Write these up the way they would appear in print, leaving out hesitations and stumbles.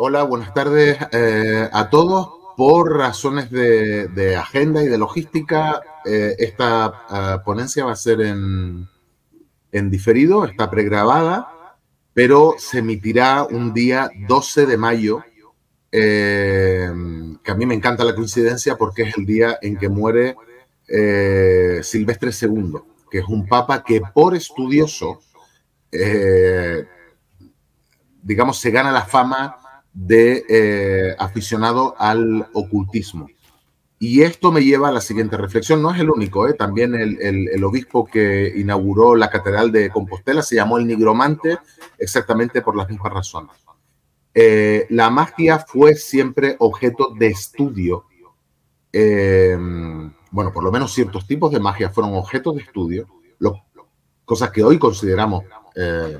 Hola, buenas tardes a todos. Por razones de agenda y de logística, esta ponencia va a ser en diferido, está pregrabada, pero se emitirá un día 12 de mayo, que a mí me encanta la coincidencia porque es el día en que muere Silvestre II, que es un papa que por estudioso, digamos, se gana la fama de aficionado al ocultismo. Y esto me lleva a la siguiente reflexión. No es el único, también el obispo que inauguró la Catedral de Compostela se llamó el nigromante exactamente por las mismas razones. La magia fue siempre objeto de estudio. Bueno, por lo menos ciertos tipos de magia fueron objeto de estudio. Cosas que hoy consideramos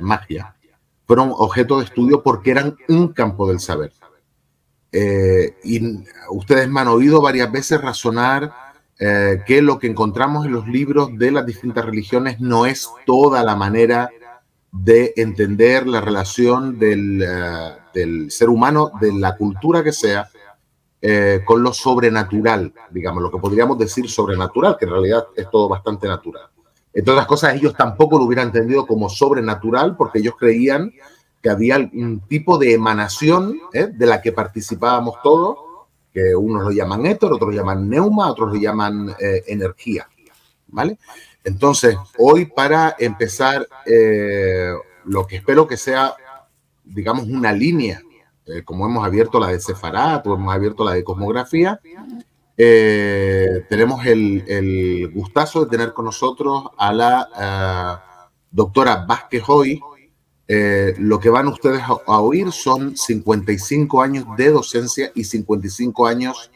magia fueron objeto de estudio porque eran un campo del saber. Y ustedes me han oído varias veces razonar que lo que encontramos en los libros de las distintas religiones no es toda la manera de entender la relación del ser humano, de la cultura que sea, con lo sobrenatural, digamos, lo que podríamos decir sobrenatural, que en realidad es todo bastante natural. Entre otras cosas, ellos tampoco lo hubieran entendido como sobrenatural porque ellos creían que había algún tipo de emanación de la que participábamos todos, que unos lo llaman éter, otros lo llaman neuma, otros lo llaman energía, ¿vale? Entonces, hoy para empezar lo que espero que sea, digamos, una línea, como hemos abierto la de Sefarat o hemos abierto la de Cosmografía, tenemos el gustazo de tener con nosotros a la doctora Vázquez Hoy. Lo que van ustedes a oír son 55 años de docencia y 55 años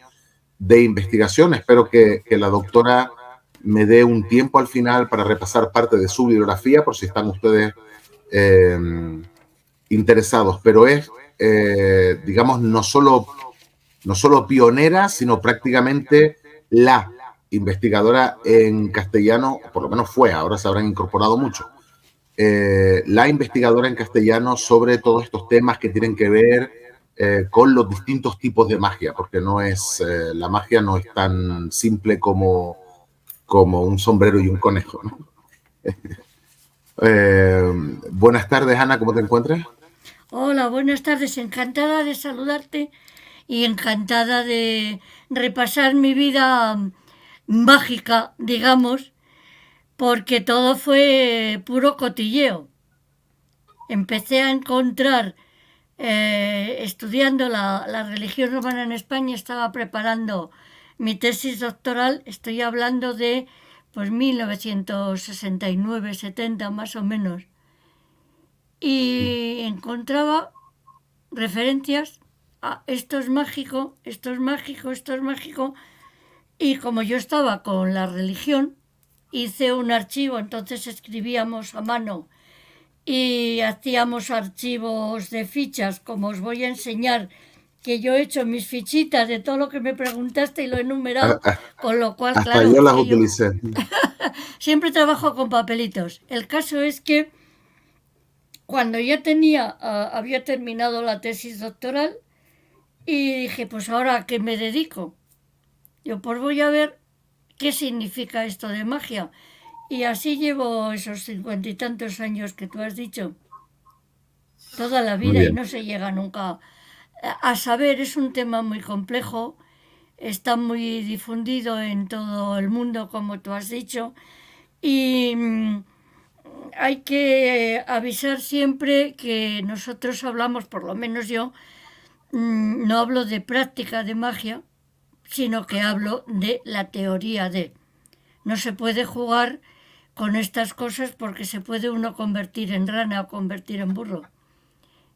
de investigación. Espero que la doctora me dé un tiempo al final para repasar parte de su bibliografía por si están ustedes interesados. Pero es, digamos, no solo pionera, sino prácticamente la investigadora en castellano, por lo menos fue, ahora se habrán incorporado mucho, la investigadora en castellano sobre todos estos temas que tienen que ver con los distintos tipos de magia, porque no es, la magia no es tan simple como un sombrero y un conejo, ¿no? Buenas tardes, Ana, ¿cómo te encuentras? Hola, buenas tardes, encantada de saludarte. Y encantada de repasar mi vida mágica, digamos, porque todo fue puro cotilleo. Empecé a encontrar, estudiando la religión romana en España, estaba preparando mi tesis doctoral, estoy hablando de pues 1969-70 más o menos, y encontraba referencias. Ah, esto es mágico, esto es mágico, esto es mágico. Y como yo estaba con la religión, hice un archivo, entonces escribíamos a mano y hacíamos archivos de fichas, como os voy a enseñar, que yo he hecho mis fichitas de todo lo que me preguntaste y lo he enumerado, con lo cual, hasta claro, yo las utilicé. Siempre trabajo con papelitos. El caso es que cuando ya había terminado la tesis doctoral, y dije, pues ahora ¿a qué me dedico? Yo pues voy a ver qué significa esto de magia. Y así llevo esos 50 y tantos años que tú has dicho. Toda la vida y no se llega nunca a saber. Es un tema muy complejo. Está muy difundido en todo el mundo, como tú has dicho. Y hay que avisar siempre que nosotros hablamos, por lo menos yo, no hablo de práctica de magia, sino que hablo de la teoría de. No se puede jugar con estas cosas porque se puede uno convertir en rana o convertir en burro.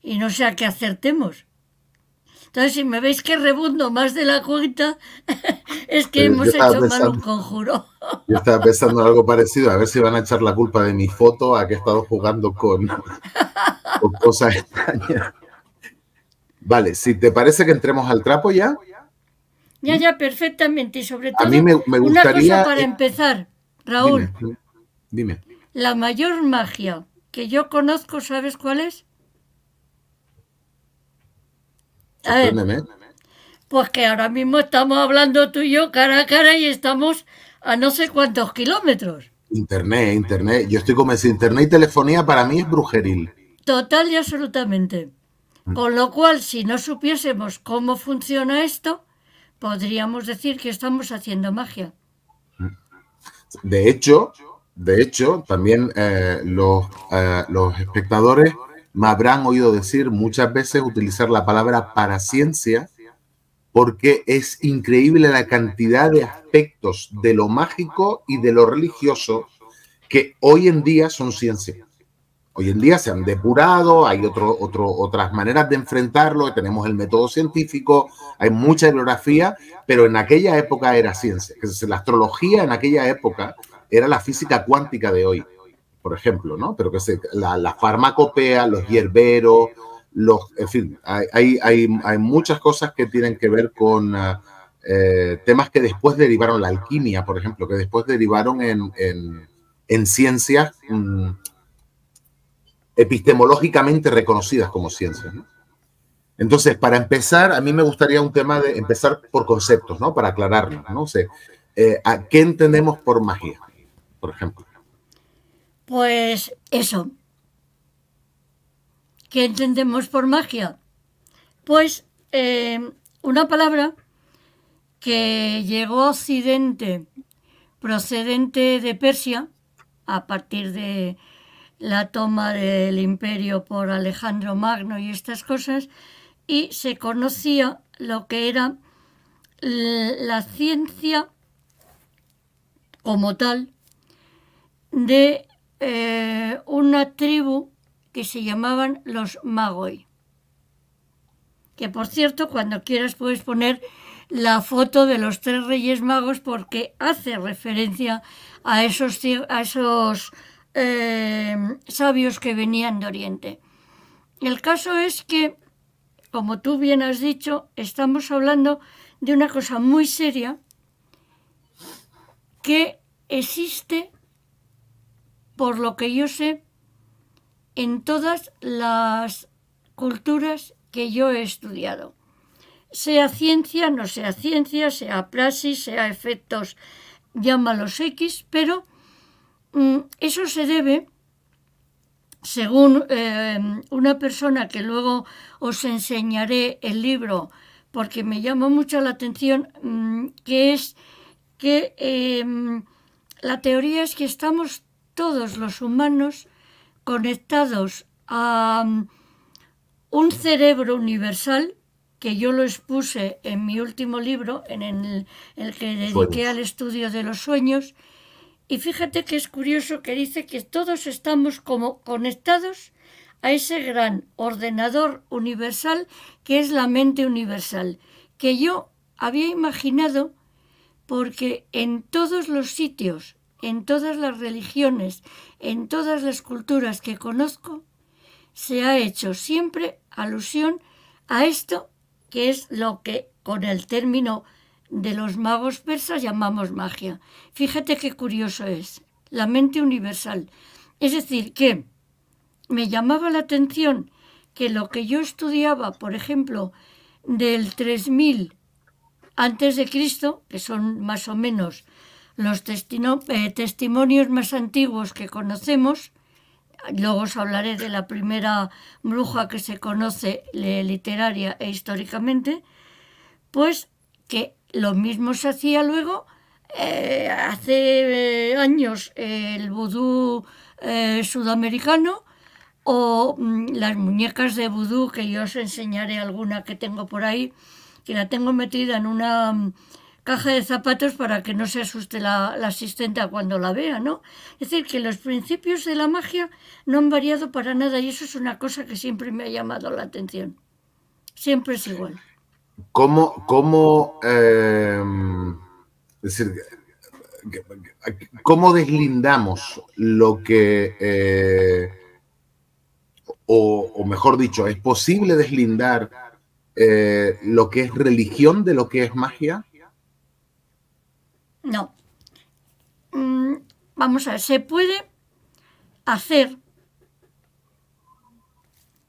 Y no sé a qué acertemos. Entonces, si me veis que rebundo más de la cuenta, es que hemos hecho mal un conjuro. Yo estaba pensando en algo parecido, a ver si van a echar la culpa de mi foto a que he estado jugando con cosas extrañas. Vale, si te parece que entremos al trapo ya. Ya, perfectamente. Y sobre todo, a mí me gustaría una cosa para empezar, Raúl. Dime. La mayor magia que yo conozco, ¿sabes cuál es? A ver, pues que ahora mismo estamos hablando tú y yo cara a cara y estamos a no sé cuántos kilómetros. Internet. Yo estoy convencido. Internet y telefonía para mí es brujeril. Total y absolutamente. Con lo cual, si no supiésemos cómo funciona esto, podríamos decir que estamos haciendo magia. De hecho, también los espectadores me habrán oído decir muchas veces utilizar la palabra paraciencia, porque es increíble la cantidad de aspectos de lo mágico y de lo religioso que hoy en día son ciencia. Hoy en día se han depurado, hay otras maneras de enfrentarlo, tenemos el método científico, hay mucha bibliografía, pero en aquella época era ciencia. La astrología en aquella época era la física cuántica de hoy, por ejemplo, ¿no? Pero que la farmacopea, los hierberos, en fin, hay muchas cosas que tienen que ver con temas que después derivaron, la alquimia, por ejemplo, que después derivaron en ciencias epistemológicamente reconocidas como ciencias, ¿no? Entonces, para empezar, a mí me gustaría un tema de empezar por conceptos, ¿no? Para aclararlo, ¿no? O sea, ¿a qué entendemos por magia, por ejemplo? Pues eso. ¿Qué entendemos por magia? Pues una palabra que llegó a Occidente procedente de Persia a partir de la toma del imperio por Alejandro Magno y estas cosas, y se conocía lo que era la ciencia como tal de una tribu que se llamaban los Magoi, que por cierto, cuando quieras puedes poner la foto de los tres reyes magos porque hace referencia a esos sabios que venían de Oriente. El caso es que, como tú bien has dicho, estamos hablando de una cosa muy seria que existe, por lo que yo sé, en todas las culturas que yo he estudiado. Sea ciencia, no sea ciencia, sea praxis, sea efectos, llámalos X, pero eso se debe, según una persona que luego os enseñaré el libro, porque me llama mucho la atención, que es que la teoría es que estamos todos los humanos conectados a un cerebro universal, que yo lo expuse en mi último libro, en el que dediqué al estudio de los sueños. Y fíjate que es curioso que dice que todos estamos como conectados a ese gran ordenador universal que es la mente universal, que yo había imaginado porque en todos los sitios, en todas las religiones, en todas las culturas que conozco, se ha hecho siempre alusión a esto, que es lo que con el término de los magos persas llamamos magia. Fíjate qué curioso es, la mente universal. Es decir, que me llamaba la atención que lo que yo estudiaba, por ejemplo, del 3000 antes de Cristo, que son más o menos los testimonios más antiguos que conocemos, luego os hablaré de la primera bruja que se conoce literaria e históricamente, pues que lo mismo se hacía luego, hace años, el vudú sudamericano o las muñecas de vudú, que yo os enseñaré alguna que tengo por ahí, que la tengo metida en una caja de zapatos para que no se asuste la asistenta cuando la vea, ¿no? Es decir, que los principios de la magia no han variado para nada y eso es una cosa que siempre me ha llamado la atención. Siempre es igual. ¿Cómo deslindamos lo que, o mejor dicho, es posible deslindar lo que es religión de lo que es magia? No. Vamos a ver, se puede hacer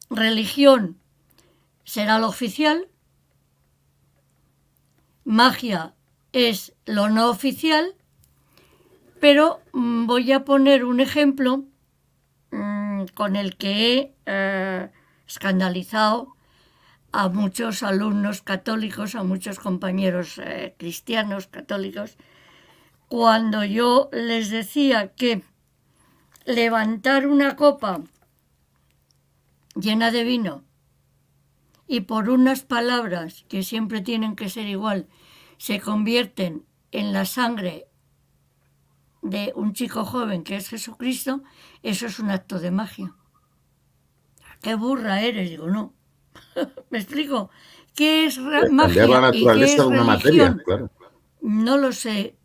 religión, será lo oficial, Magia es lo no oficial, pero voy a poner un ejemplo con el que he escandalizado a muchos alumnos católicos, a muchos compañeros cristianos católicos, cuando yo les decía que levantar una copa llena de vino y por unas palabras que siempre tienen que ser igual se convierten en la sangre de un chico joven que es Jesucristo, eso es un acto de magia. ¡Qué burra eres! Digo, no. ¿Me explico? ¿Qué es magia? La naturaleza de una materia, claro. No lo sé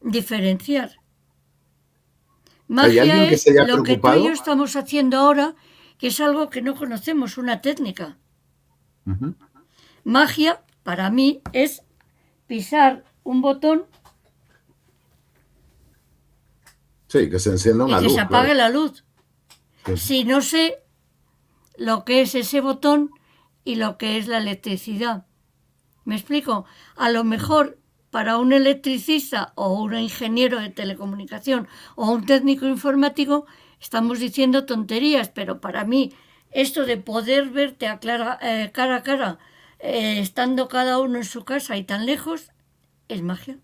diferenciar. Magia es lo que tú y yo estamos haciendo ahora, que es algo que no conocemos, una técnica. Magia, para mí, es pisar un botón. Sí, que se encienda una luz. Que se apague la luz. Sí. Si no sé lo que es ese botón y lo que es la electricidad. ¿Me explico? A lo mejor para un electricista o un ingeniero de telecomunicación o un técnico informático estamos diciendo tonterías, pero para mí esto de poder verte cara a cara, estando cada uno en su casa y tan lejos, es magia.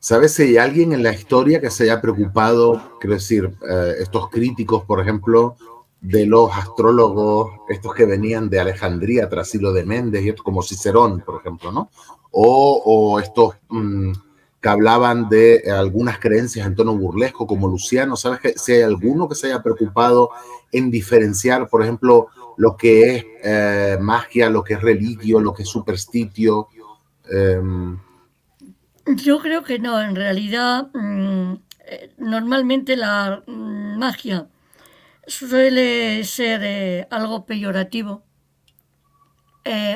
¿Sabes si hay alguien en la historia que se haya preocupado, quiero decir, estos críticos, por ejemplo, de los astrólogos, estos que venían de Alejandría, Trasilo de Méndez, y como Cicerón, por ejemplo, ¿no? O estos que hablaban de algunas creencias en tono burlesco, como Luciano. ¿Sabes que si hay alguno que se haya preocupado en diferenciar, por ejemplo, lo que es magia, lo que es religio, lo que es superstitio? Yo creo que no. En realidad, normalmente la magia suele ser algo peyorativo,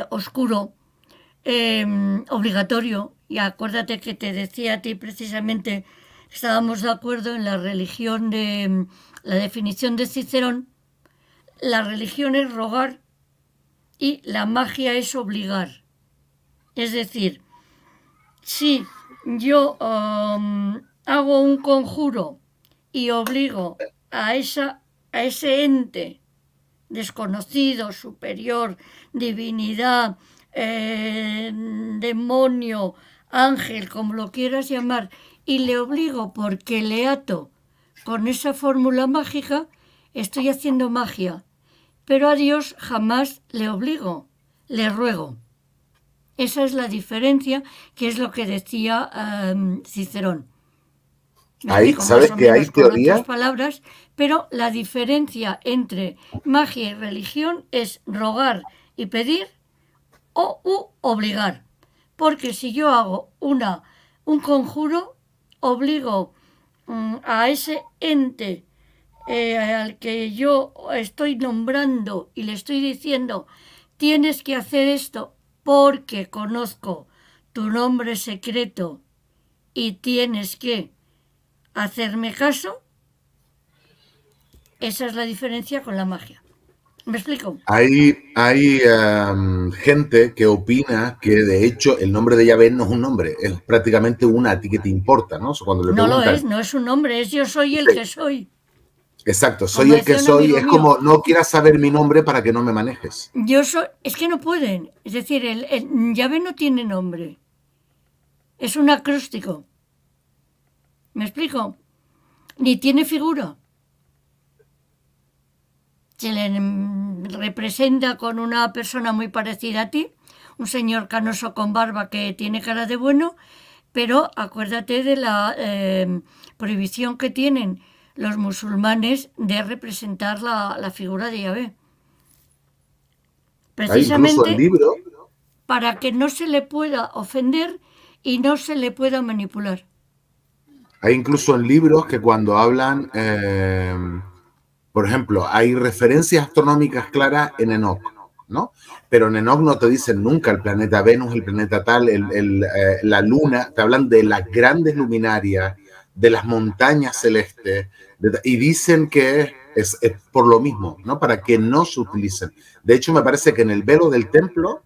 oscuro, obligatorio. Y acuérdate que te decía a ti precisamente, estábamos de acuerdo en la religión de la definición de Cicerón. La religión es rogar y la magia es obligar. Es decir, si yo hago un conjuro y obligo a ese ente desconocido, superior, divinidad, demonio, ángel, como lo quieras llamar, y le obligo porque le ato con esa fórmula mágica, estoy haciendo magia. Pero a Dios jamás le obligo, le ruego. Esa es la diferencia, que es lo que decía Cicerón. Ahí, ¿sabes que hay teoría? Palabras, pero la diferencia entre magia y religión es rogar y pedir o obligar. Porque si yo hago un conjuro, obligo a ese ente al que yo estoy nombrando y le estoy diciendo, tienes que hacer esto porque conozco tu nombre secreto y tienes que hacerme caso. Esa es la diferencia con la magia. ¿Me explico? Hay gente que opina que de hecho el nombre de Yahvé no es un nombre, es prácticamente una a ti que te importa, ¿no? O sea, cuando le preguntan, no lo es, no es un nombre, es yo soy el que soy. Exacto, soy el que soy, es como no quieras saber mi nombre para que no me manejes. Yo soy, es que no pueden, es decir, el Yahvé no tiene nombre, es un acróstico. ¿Me explico? Ni tiene figura. Se le representa con una persona muy parecida a ti, un señor canoso con barba que tiene cara de bueno, pero acuérdate de la prohibición que tienen los musulmanes de representar la figura de Yahvé. Precisamente para que no se le pueda ofender y no se le pueda manipular. Hay incluso en libros que cuando hablan, por ejemplo, hay referencias astronómicas claras en Enoch, ¿no? Pero en Enoch no te dicen nunca el planeta Venus, el planeta tal, la luna, te hablan de las grandes luminarias, de las montañas celestes, y dicen que es por lo mismo, ¿no? Para que no se utilicen. De hecho, me parece que en el velo del templo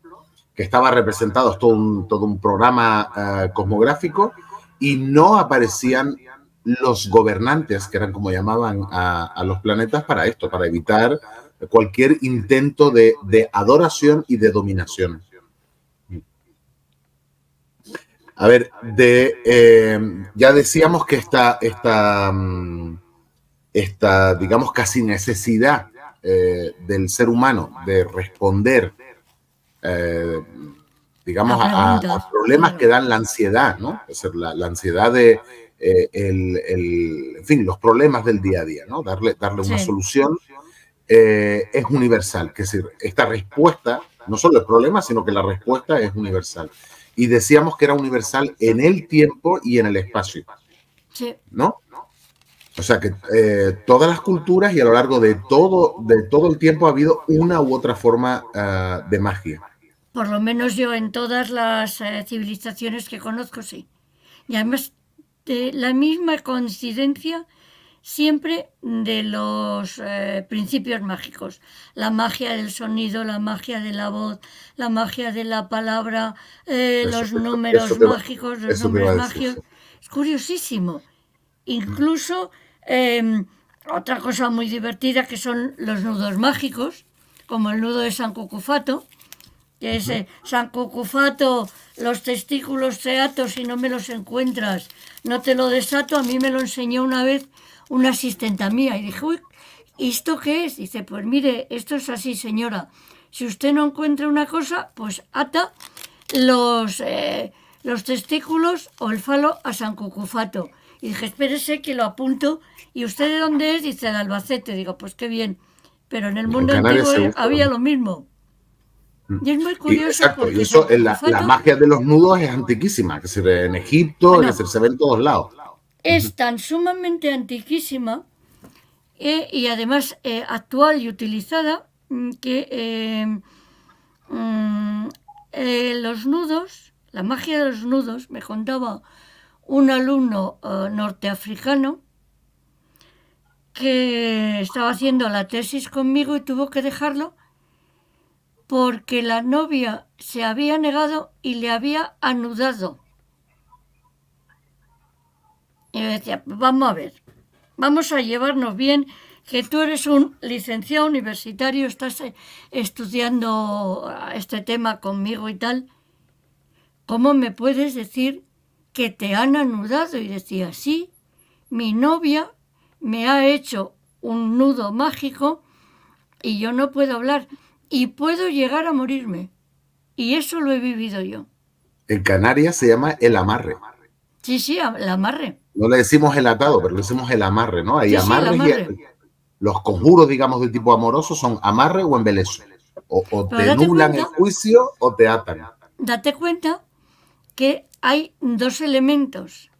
que estaba representado todo un programa cosmográfico, y no aparecían los gobernantes, que eran como llamaban a los planetas, para esto, para evitar cualquier intento de adoración y de dominación. A ver, ya decíamos que esta digamos, casi necesidad del ser humano de responder, digamos, a problemas que dan la ansiedad, ¿no? Es decir, la ansiedad de, en fin, los problemas del día a día, ¿no? Darle una solución es universal. Es decir, esta respuesta, no solo el problema, sino que la respuesta es universal. Y decíamos que era universal en el tiempo y en el espacio, ¿no? O sea que todas las culturas y a lo largo de todo el tiempo ha habido una u otra forma de magia. Por lo menos yo en todas las civilizaciones que conozco, sí. Y además de la misma coincidencia siempre de los principios mágicos. La magia del sonido, la magia de la voz, la magia de la palabra, los números mágicos, los nombres mágicos. Es curiosísimo. Incluso otra cosa muy divertida que son los nudos mágicos, como el nudo de San Cucufato, que es San Cucufato, los testículos te ato si no me los encuentras, no te lo desato. A mí me lo enseñó una vez una asistenta mía y dije, uy, ¿y esto qué es? Dice, pues mire, esto es así, señora. Si usted no encuentra una cosa, pues ata los testículos o el falo a San Cucufato. Y dije, espérese que lo apunto. ¿Y usted de dónde es? Dice, de Albacete. Digo, pues qué bien. Pero en el mundo antiguo había lo mismo. Y es muy curioso. Exacto, y eso, la magia de los nudos es antiquísima. Que se ve en Egipto, bueno, se ve en todos lados. Es tan sumamente antiquísima y además actual y utilizada que los nudos, la magia de los nudos, me contaba un alumno norteafricano que estaba haciendo la tesis conmigo y tuvo que dejarlo porque la novia se había negado y le había anudado. Y yo decía, vamos a ver, vamos a llevarnos bien, que tú eres un licenciado universitario, estás estudiando este tema conmigo y tal. ¿Cómo me puedes decir que te han anudado? Y decía, sí, mi novia me ha hecho un nudo mágico y yo no puedo hablar y puedo llegar a morirme. Y eso lo he vivido yo. En Canarias se llama el amarre. Sí, sí, el amarre. No le decimos el atado, pero le decimos el amarre, ¿no? Hay sí, amarres, sí, amarre. Los conjuros, digamos, de tipo amoroso son amarre o embeleso. O te anulan el juicio o te atan. Date cuenta que hay dos elementos.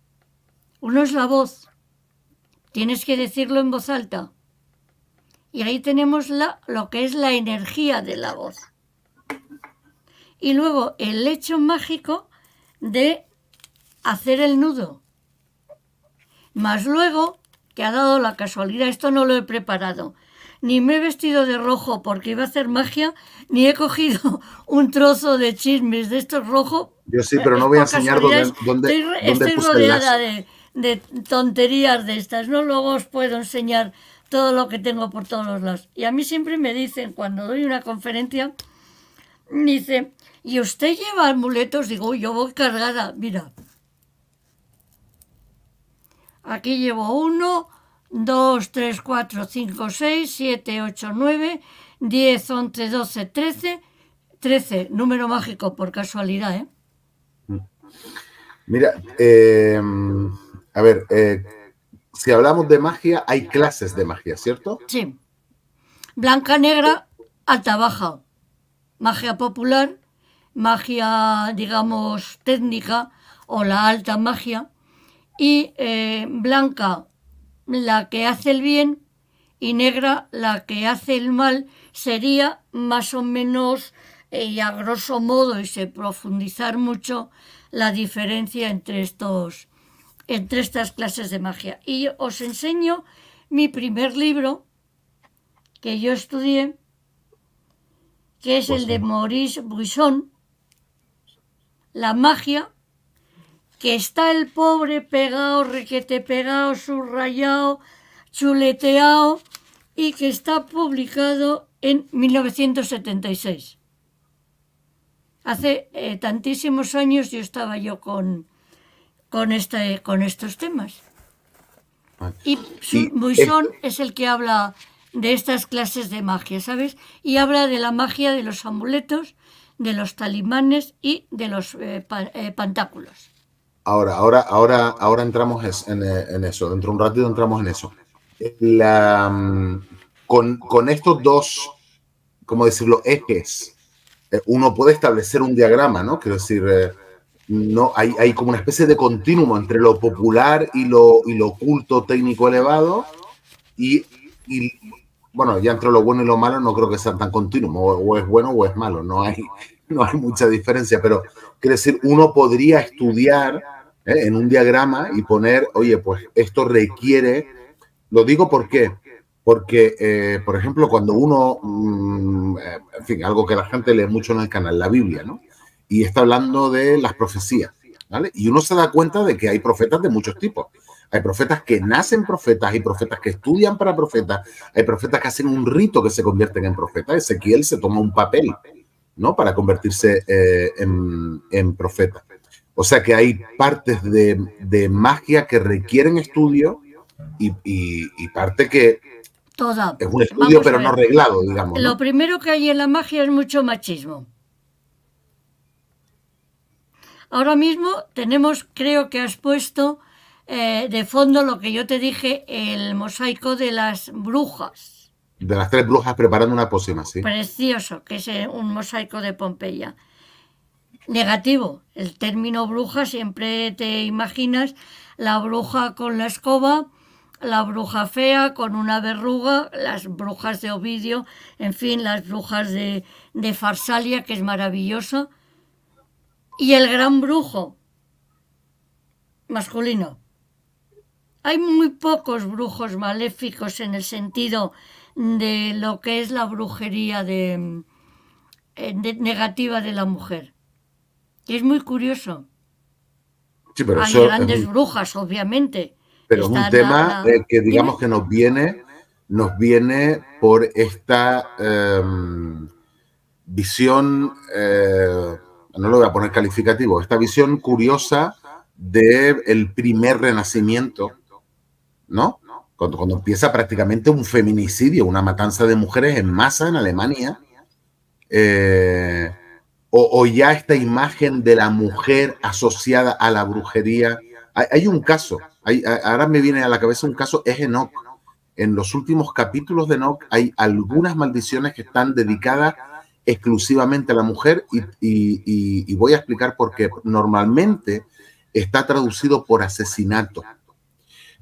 Uno es la voz. Tienes que decirlo en voz alta. Y ahí tenemos lo que es la energía de la voz. Y luego el hecho mágico de hacer el nudo. Más luego, que ha dado la casualidad, esto no lo he preparado. Ni me he vestido de rojo porque iba a hacer magia, ni he cogido un trozo de chismes de estos rojos. Yo sí, pero no voy a enseñar dónde estoy rodeada de tonterías de estas, ¿no? Luego os puedo enseñar todo lo que tengo por todos los lados. Y a mí siempre me dicen, cuando doy una conferencia, dice, ¿y usted lleva amuletos? Digo, yo voy cargada, mira. Aquí llevo 1, 2, 3, 4, 5, 6, 7, 8, 9, 10, 11, 12, 13... 13, número mágico, por casualidad, ¿eh? Mira, a ver, si hablamos de magia, hay clases de magia, ¿cierto? Sí. Blanca, negra, alta, baja. Magia popular, magia, digamos, técnica, o la alta magia. Y blanca, la que hace el bien, y negra, la que hace el mal, sería más o menos, y a grosso modo, y se profundizar mucho, la diferencia entre estas clases de magia. Y os enseño mi primer libro que yo estudié, que es el de Maurice Buisson, la magia, que está el pobre pegado, requete pegado, subrayado, chuleteado, y que está publicado en 1976. Hace tantísimos años yo estaba con estos temas. Y Buisson es el que habla de estas clases de magia, ¿sabes? Y habla de la magia de los amuletos, de los talismanes y de los pantáculos. Ahora entramos en eso. Dentro de un ratito entramos en eso. Con estos dos, ¿cómo decirlo?, ejes, uno puede establecer un diagrama, ¿no? Quiero decir, no, hay como una especie de continuum entre lo popular y lo oculto, técnico elevado, y bueno, ya entre lo bueno y lo malo no creo que sea tan continuum, o es bueno o es malo, no hay mucha diferencia, pero quiero decir, uno podría estudiar en un diagrama y poner, oye, pues esto requiere, lo digo ¿por qué? Porque, por ejemplo, cuando uno, en fin, algo que la gente lee mucho en el canal, la Biblia, ¿no? Y está hablando de las profecías, ¿vale? Y uno se da cuenta de que hay profetas de muchos tipos. Hay profetas que nacen profetas, hay profetas que estudian para profetas, hay profetas que hacen un rito que se convierten en profetas. Ezequiel se toma un papel, ¿no?, para convertirse en profeta. O sea que hay partes de magia que requieren estudio y parte que toda. Es un estudio pero no reglado, digamos, ¿no? Lo primero que hay en la magia es mucho machismo. Ahora mismo tenemos, creo que has puesto de fondo lo que yo te dije, el mosaico de las brujas. De las tres brujas preparando una pócima, sí. Precioso, que es un mosaico de Pompeya. Negativo, el término bruja siempre te imaginas la bruja con la escoba, la bruja fea con una verruga, las brujas de Ovidio, en fin, las brujas de Farsalia, que es maravillosa, y el gran brujo masculino. Hay muy pocos brujos maléficos en el sentido de lo que es la brujería negativa de la mujer. Es muy curioso. Sí, pero hay grandes brujas, obviamente. Pero es un tema que digamos que nos viene por esta visión, no lo voy a poner calificativo, esta visión curiosa del primer renacimiento, ¿no? Cuando empieza prácticamente un feminicidio, una matanza de mujeres en masa en Alemania, o ya esta imagen de la mujer asociada a la brujería. Hay un caso, ahora me viene a la cabeza un caso, es Enoch. En los últimos capítulos de Enoch hay algunas maldiciones que están dedicadas exclusivamente a la mujer y voy a explicar por qué. Normalmente está traducido por asesinato,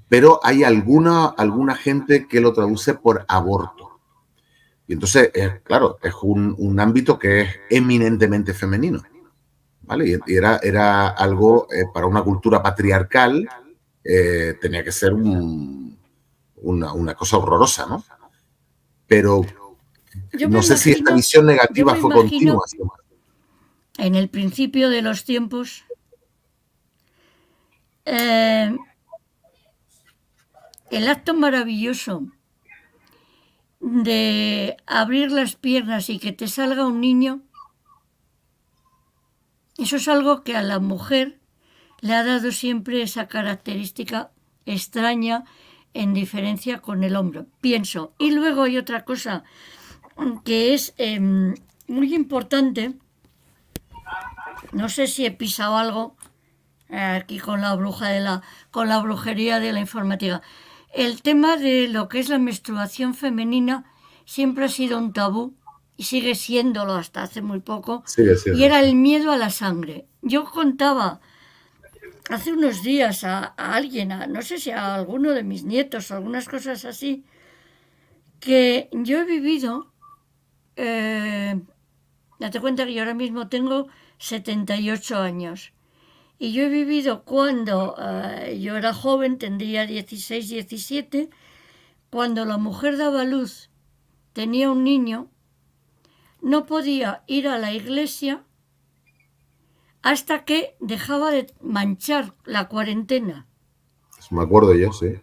pero hay alguna gente que lo traduce por aborto. Y entonces, claro, es un ámbito que es eminentemente femenino. ¿Vale? Y era algo, para una cultura patriarcal, tenía que ser una cosa horrorosa, ¿no? Pero no sé si esta visión negativa fue continua. En el principio de los tiempos, el acto maravilloso de abrir las piernas y que te salga un niño, eso es algo que a la mujer le ha dado siempre esa característica extraña en diferencia con el hombre, pienso. Y luego hay otra cosa que es muy importante. No sé si he pisado algo aquí con la brujería de la informática. El tema de lo que es la menstruación femenina siempre ha sido un tabú. Y sigue siéndolo hasta hace muy poco, y era el miedo a la sangre. Yo contaba hace unos días a alguien, no sé si a alguno de mis nietos o algunas cosas así, que yo he vivido, date cuenta que yo ahora mismo tengo 78 años, y yo he vivido cuando yo era joven, tendría 16, 17, cuando la mujer daba luz, tenía un niño, no podía ir a la iglesia hasta que dejaba de manchar la cuarentena. Me acuerdo yo, sí.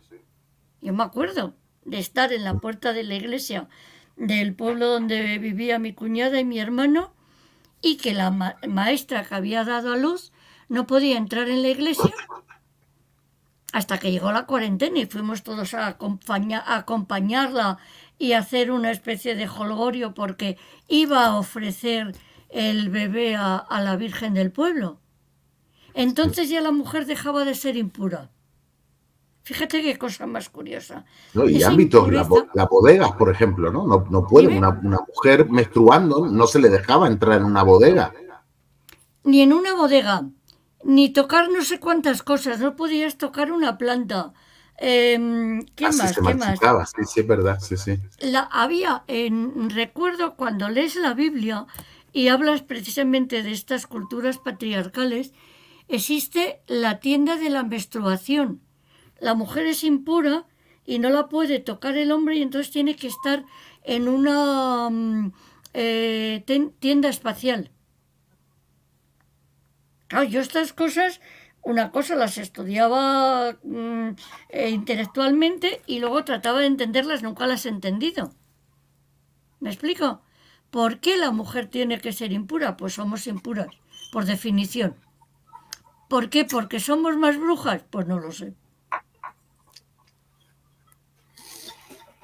Yo me acuerdo de estar en la puerta de la iglesia del pueblo donde vivía mi cuñada y mi hermano, y que la maestra que había dado a luz no podía entrar en la iglesia hasta que llegó la cuarentena, y fuimos todos a acompañarla y hacer una especie de jolgorio porque iba a ofrecer el bebé a la Virgen del Pueblo. Entonces ya la mujer dejaba de ser impura. Fíjate qué cosa más curiosa. No, y ámbitos, las bodegas, por ejemplo, ¿no? No pueden, una mujer menstruando no se le dejaba entrar en una bodega. Ni en una bodega, ni tocar no sé cuántas cosas, no podías tocar una planta. ¿Qué más? Sí, sí, es verdad, sí, sí. Recuerdo cuando lees la Biblia y hablas precisamente de estas culturas patriarcales, existe la tienda de la menstruación. La mujer es impura y no la puede tocar el hombre, y entonces tiene que estar en una tienda espacial. Claro, yo estas cosas, una cosa las estudiaba intelectualmente y luego trataba de entenderlas, nunca las he entendido. ¿Me explico? ¿Por qué la mujer tiene que ser impura? Pues somos impuras, por definición. ¿Por qué? ¿Porque somos más brujas? Pues no lo sé.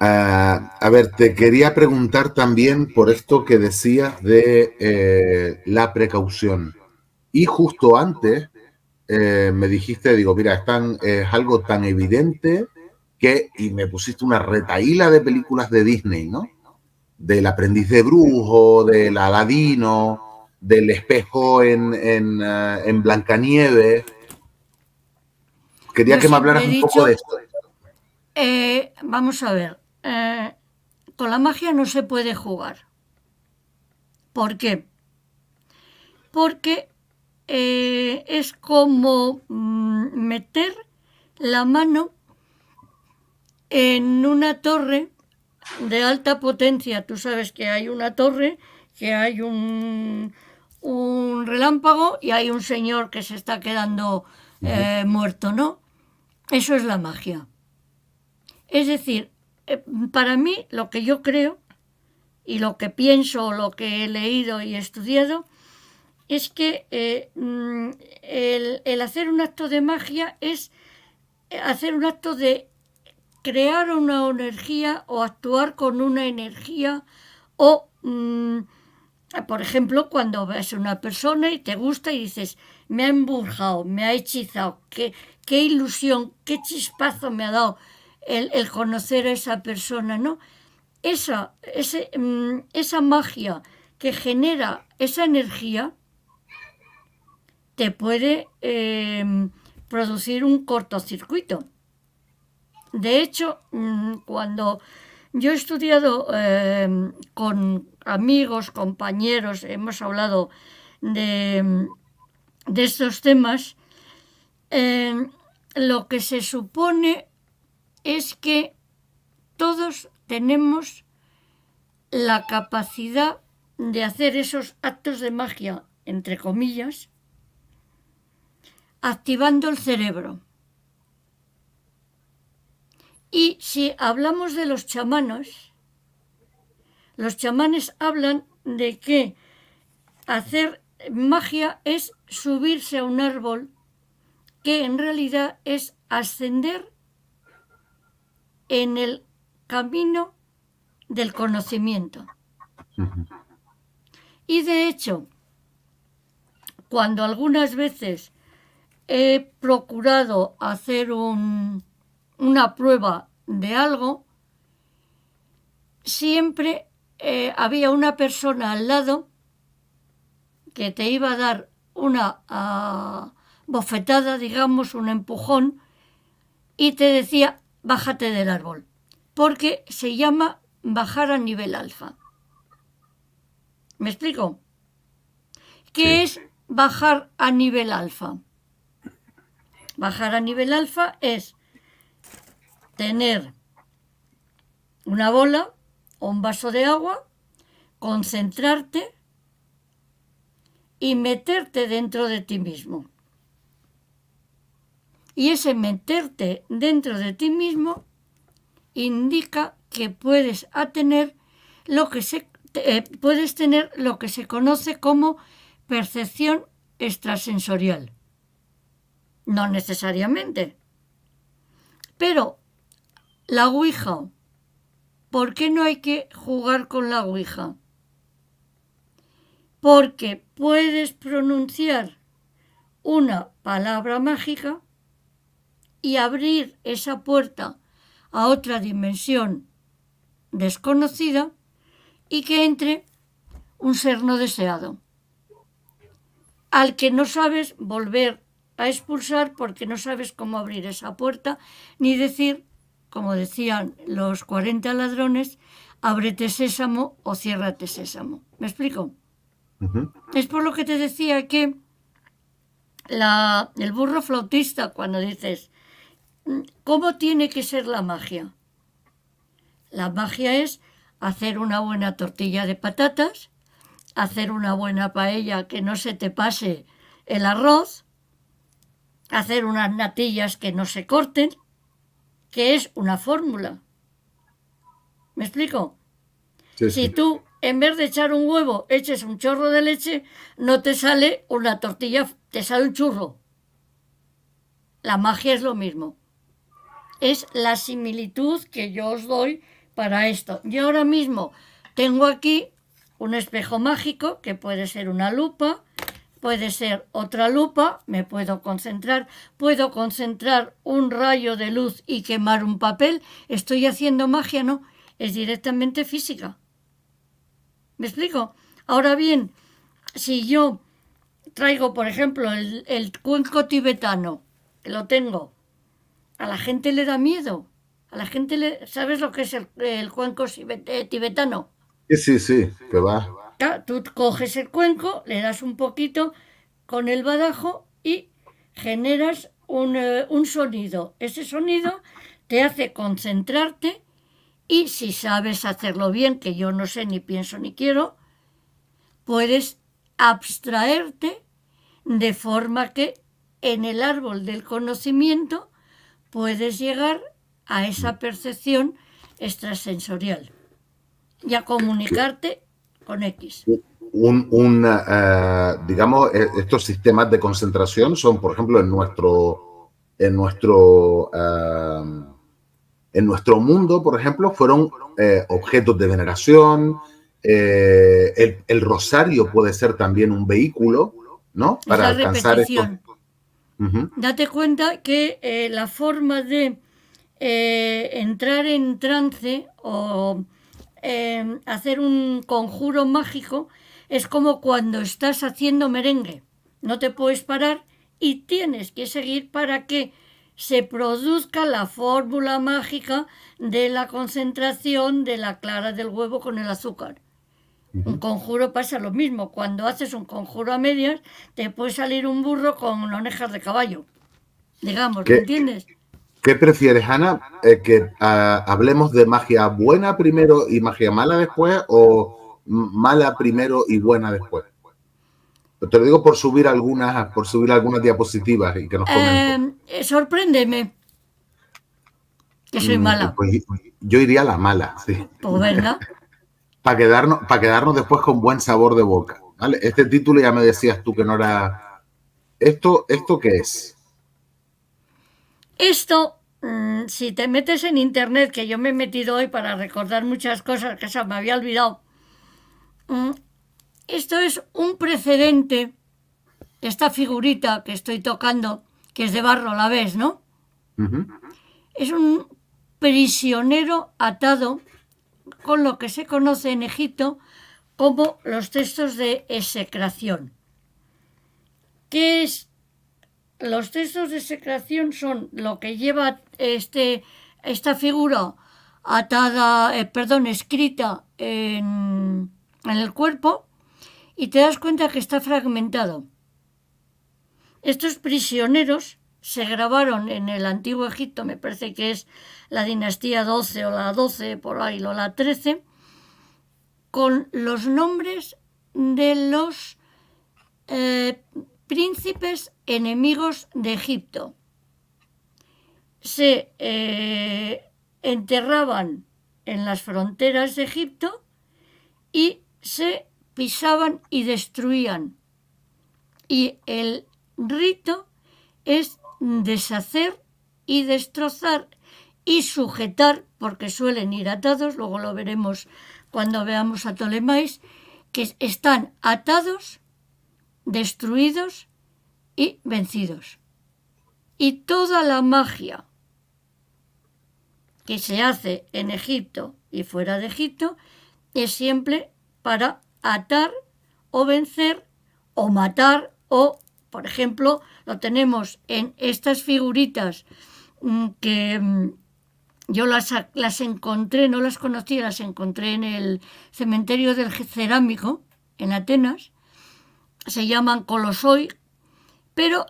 A ver, te quería preguntar también por esto que decías de la precaución. Y justo antes me dijiste, digo, mira, es algo tan evidente que... Y me pusiste una retaíla de películas de Disney, ¿no? Del aprendiz de brujo, del Aladino, del espejo en Blancanieves. Quería que me hablaras un poco de esto. Vamos a ver. Con la magia no se puede jugar. ¿Por qué? Porque es como meter la mano en una torre de alta potencia. Tú sabes que hay una torre, que hay un relámpago y hay un señor que se está quedando muerto, ¿no? Eso es la magia. Es decir, para mí, lo que yo creo y lo que pienso, lo que he leído y estudiado, es que el hacer un acto de magia es hacer un acto de crear una energía o actuar con una energía o, por ejemplo, cuando ves a una persona y te gusta y dices, me ha embrujado, me ha hechizado, qué ilusión, qué chispazo me ha dado el conocer a esa persona, ¿no? Esa magia que genera esa energía te puede producir un cortocircuito. De hecho, cuando yo he estudiado con amigos, compañeros, hemos hablado de estos temas, lo que se supone es que todos tenemos la capacidad de hacer esos actos de magia, entre comillas, activando el cerebro. Y si hablamos de los chamanes hablan de que hacer magia es subirse a un árbol, que en realidad es ascender en el camino del conocimiento. Y de hecho, cuando algunas veces he procurado hacer una prueba de algo, siempre había una persona al lado que te iba a dar una bofetada, digamos, un empujón, y te decía, bájate del árbol, porque se llama bajar a nivel alfa. ¿Me explico? ¿Qué es bajar a nivel alfa? Bajar a nivel alfa es tener una bola o un vaso de agua, concentrarte y meterte dentro de ti mismo. Y ese meterte dentro de ti mismo indica que puedes tener lo que se conoce como percepción extrasensorial. No necesariamente. Pero la ouija, ¿por qué no hay que jugar con la ouija? Porque puedes pronunciar una palabra mágica y abrir esa puerta a otra dimensión desconocida y que entre un ser no deseado, al que no sabes volver a expulsar porque no sabes cómo abrir esa puerta, ni decir, como decían los 40 ladrones, ábrete sésamo o ciérrate sésamo. ¿Me explico? Uh-huh. Es por lo que te decía que el burro flautista, cuando dices, ¿cómo tiene que ser la magia? La magia es hacer una buena tortilla de patatas, hacer una buena paella que no se te pase el arroz, hacer unas natillas que no se corten, que es una fórmula. ¿Me explico? Sí, sí. Si tú, en vez de echar un huevo, eches un chorro de leche, no te sale una tortilla, te sale un churro. La magia es lo mismo. Es la similitud que yo os doy para esto. Yo ahora mismo tengo aquí un espejo mágico, que puede ser una lupa, puede ser otra lupa, me puedo concentrar un rayo de luz y quemar un papel. ¿Estoy haciendo magia? No, es directamente física. ¿Me explico? Ahora bien, si yo traigo, por ejemplo, el cuenco tibetano, que lo tengo, a la gente le da miedo. A la gente le... ¿Sabes lo que es el cuenco tibetano? Sí, sí, que va. Tú coges el cuenco, le das un poquito con el badajo y generas un sonido. Ese sonido te hace concentrarte y si sabes hacerlo bien, que yo no sé, ni pienso, ni quiero, puedes abstraerte de forma que en el árbol del conocimiento puedes llegar a esa percepción extrasensorial y a comunicarte con X. Digamos, estos sistemas de concentración son, por ejemplo, en nuestro mundo, por ejemplo, fueron objetos de veneración. El rosario puede ser también un vehículo, ¿no? Para alcanzar estos. Uh-huh. Date cuenta que la forma de entrar en trance o hacer un conjuro mágico es como cuando estás haciendo merengue. No te puedes parar y tienes que seguir para que se produzca la fórmula mágica de la concentración de la clara del huevo con el azúcar. Un conjuro pasa lo mismo. Cuando haces un conjuro a medias, te puede salir un burro con orejas de caballo. Digamos, ¿me entiendes? ¿Qué prefieres, Ana? ¿Que hablemos de magia buena primero y magia mala después, o mala primero y buena después? Te lo digo por subir algunas, diapositivas y que nos comenten. Sorpréndeme. Que soy mala. Pues, yo iría a la mala, sí. Pues verdad. Para quedarnos después con buen sabor de boca, ¿vale? Este título ya me decías tú que no era... ¿Esto qué es? Esto, si te metes en internet, que yo me he metido hoy para recordar muchas cosas que se me había olvidado, esto es un precedente. Esta figurita que estoy tocando, que es de barro, la ves, ¿no? Uh-huh. Es un prisionero atado con lo que se conoce en Egipto como los textos de execración. ¿Qué es? Los textos de execración son lo que lleva esta figura atada, escrita en el cuerpo, y te das cuenta que está fragmentado. Estos prisioneros se grabaron en el antiguo Egipto, me parece que es la dinastía 12 o la 12, por ahí, o la 13, con los nombres de los príncipes enemigos de Egipto. Se enterraban en las fronteras de Egipto y se pisaban y destruían. Y el rito es deshacer y destrozar y sujetar, porque suelen ir atados, luego lo veremos cuando veamos a Ptolemais, que están atados, destruidos y vencidos. Y toda la magia que se hace en Egipto y fuera de Egipto es siempre para atar o vencer o matar o, por ejemplo, lo tenemos en estas figuritas que yo las encontré, no las conocía, las encontré en el cementerio del Cerámico, en Atenas, se llaman colosoi, pero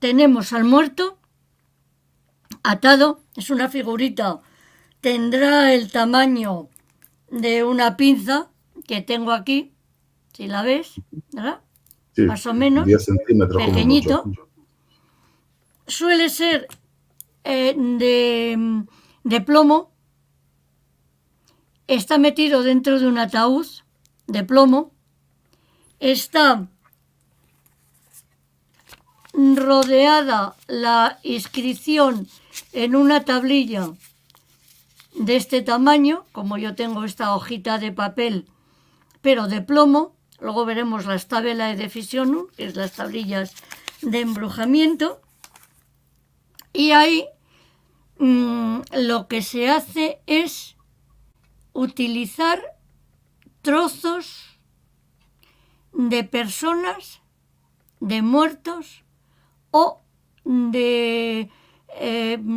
tenemos al muerto atado, es una figurita, tendrá el tamaño de una pinza que tengo aquí, si la ves, ¿verdad? Sí, más o menos, 10 centímetros, pequeñito, suele ser de plomo, está metido dentro de un ataúd de plomo, está rodeada la inscripción en una tablilla de este tamaño, como yo tengo esta hojita de papel, pero de plomo, luego veremos las tablas de Fisionum, que es las tablillas de embrujamiento, y ahí lo que se hace es utilizar trozos de personas, de muertos o de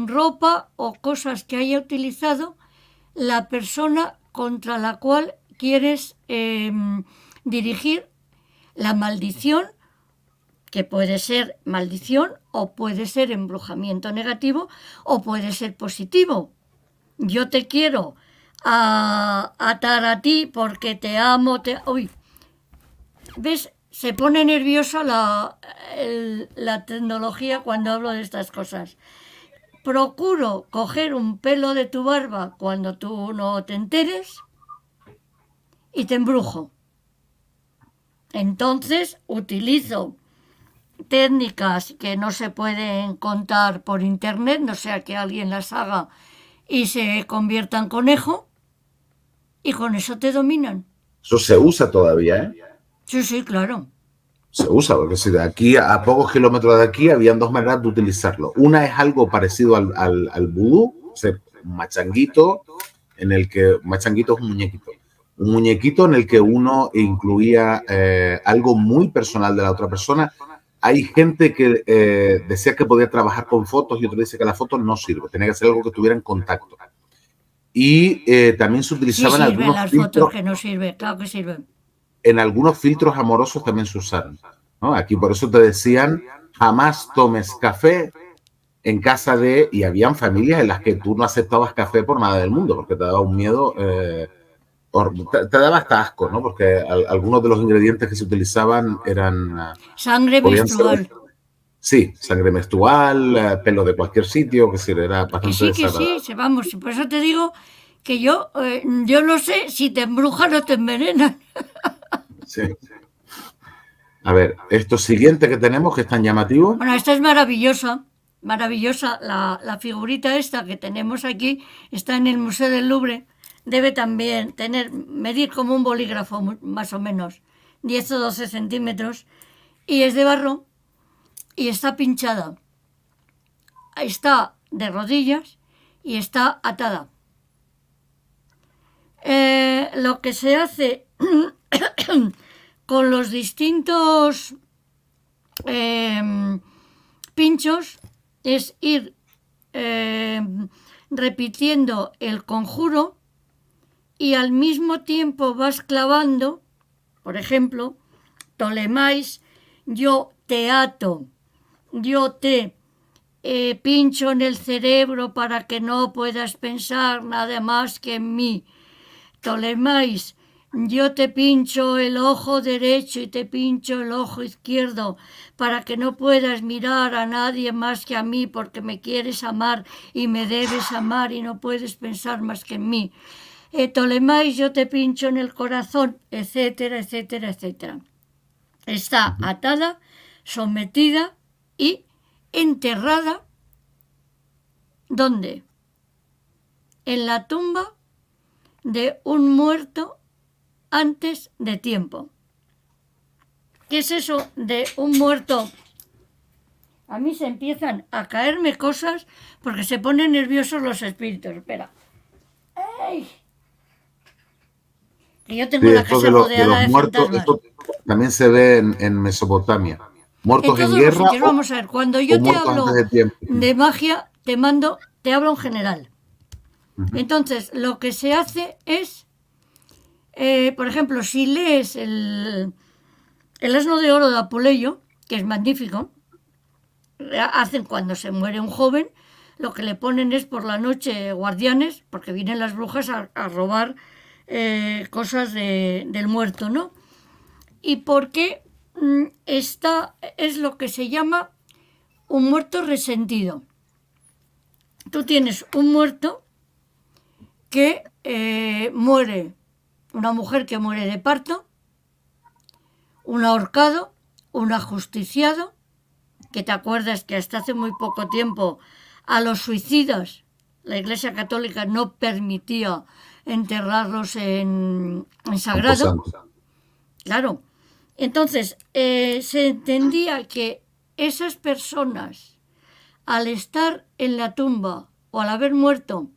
ropa o cosas que haya utilizado la persona contra la cual quieres dirigir la maldición, que puede ser maldición o puede ser embrujamiento negativo o puede ser positivo. Yo te quiero atar a ti porque te amo. Uy, ¿ves? Se pone nerviosa la tecnología cuando hablo de estas cosas. Procuro coger un pelo de tu barba cuando tú no te enteres y te embrujo. Entonces utilizo técnicas que no se pueden contar por internet, no sea que alguien las haga y se convierta en conejo, y con eso te dominan. Eso se usa todavía, ¿eh? Sí, sí, claro. Se usa, porque si de aquí a pocos kilómetros de aquí habían dos maneras de utilizarlo. Una es algo parecido al vudú, o sea, un machanguito, en el que machanguito es un muñequito en el que uno incluía algo muy personal de la otra persona. Hay gente que decía que podía trabajar con fotos y otro dice que la foto no sirve, tenía que ser algo que tuviera en contacto. Y también se utilizaban sí algunos las filtros, fotos que no sirven, claro que sirven. En algunos filtros amorosos también se usaron, ¿no? Aquí por eso te decían, jamás tomes café en casa de... Y habían familias en las que tú no aceptabas café por nada del mundo, porque te daba un miedo, te daba hasta asco, ¿no? Porque algunos de los ingredientes que se utilizaban eran... Sangre menstrual. Sí, sangre menstrual, pelo de cualquier sitio, que sí, era bastante desagradable. Que sí, vamos, y por eso te digo... que yo no sé si te embrujan o te envenenan. Sí. A ver, estos siguientes que tenemos, que están llamativos. Bueno, esta es maravillosa, maravillosa. La figurita esta que tenemos aquí está en el Museo del Louvre. Debe también medir como un bolígrafo, más o menos, 10 o 12 centímetros. Y es de barro y está pinchada. Está de rodillas y está atada. Lo que se hace con los distintos pinchos es ir repitiendo el conjuro y al mismo tiempo vas clavando, por ejemplo, Ptolemais, yo te ato, yo te pincho en el cerebro para que no puedas pensar nada más que en mí. Ptolemais, Yo te pincho el ojo derecho y te pincho el ojo izquierdo para que no puedas mirar a nadie más que a mí, porque me quieres amar y me debes amar y no puedes pensar más que en mí. Ptolemais, yo te pincho en el corazón, etcétera, etcétera, etcétera. Está atada, sometida y enterrada. ¿Dónde? En la tumba de un muerto antes de tiempo. ¿Qué es eso de un muerto? A mí se empiezan a caerme cosas porque se ponen nerviosos los espíritus. Espera. ¡Ey! Que yo tengo la casa rodeada de fantasmas. También se ve en Mesopotamia. Muertos en guerra. Vamos a ver, cuando yo te hablo de magia, te hablo en general. Entonces, lo que se hace es... por ejemplo, si lees el Asno de Oro de Apuleyo, que es magnífico, hacen cuando se muere un joven, lo que le ponen es por la noche guardianes, porque vienen las brujas a robar cosas del muerto, ¿no? Y porque es lo que se llama un muerto resentido. Tú tienes un muerto que muere. Una mujer que muere de parto, un ahorcado, un ajusticiado, que te acuerdas que hasta hace muy poco tiempo a los suicidas la Iglesia Católica no permitía enterrarlos en sagrado. Claro. Entonces, se entendía que esas personas, al estar en la tumba o al haber muerto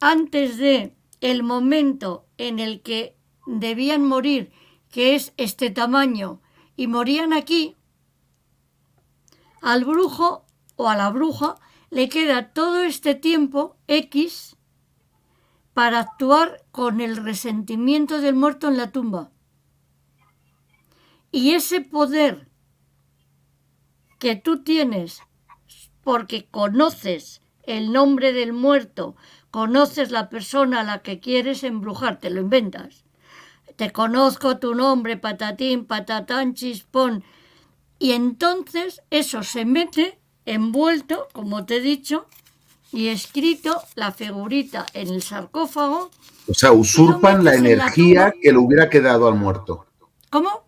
antes de el momento en el que debían morir, que es este tamaño, y morían aquí, al brujo o a la bruja le queda todo este tiempo X para actuar con el resentimiento del muerto en la tumba. Y ese poder que tú tienes, porque conoces el nombre del muerto, conoces la persona a la que quieres embrujar, te lo inventas. Te conozco tu nombre, patatín, patatán, chispón. Y entonces eso se mete envuelto, como te he dicho, y escrito la figurita en el sarcófago. O sea, usurpan la energía que le hubiera quedado al muerto. ¿Cómo?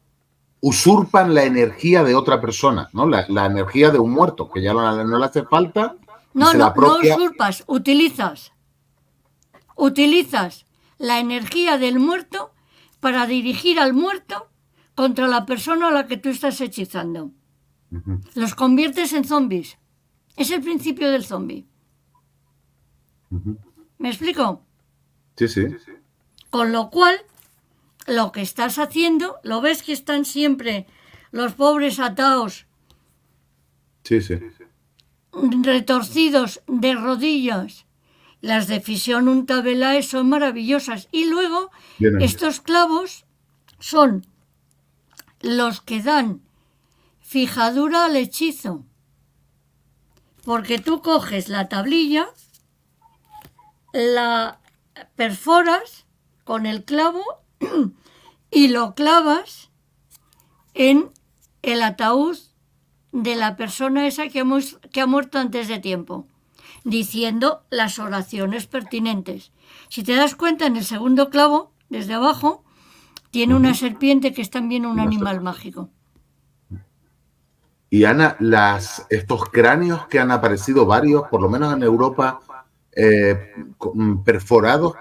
Usurpan la energía de otra persona, ¿no? La energía de un muerto, que ya no le hace falta. No, no, no usurpas, utilizas. Utilizas la energía del muerto para dirigir al muerto contra la persona a la que tú estás hechizando. Los conviertes en zombies. Es el principio del zombie. ¿Me explico? Sí, sí. Con lo cual, lo que estás haciendo, lo ves que están siempre los pobres ataos. Sí, sí. Retorcidos de rodillas. Las de Fisión Untabelae son maravillosas. Y luego, bien, estos clavos son los que dan fijadura al hechizo. Porque tú coges la tablilla, la perforas con el clavo y lo clavas en el ataúd de la persona esa que ha muerto antes de tiempo, diciendo las oraciones pertinentes. Si te das cuenta, en el segundo clavo, desde abajo, tiene una serpiente que es también un animal mágico. Y Ana, estos cráneos que han aparecido varios, por lo menos en Europa, perforados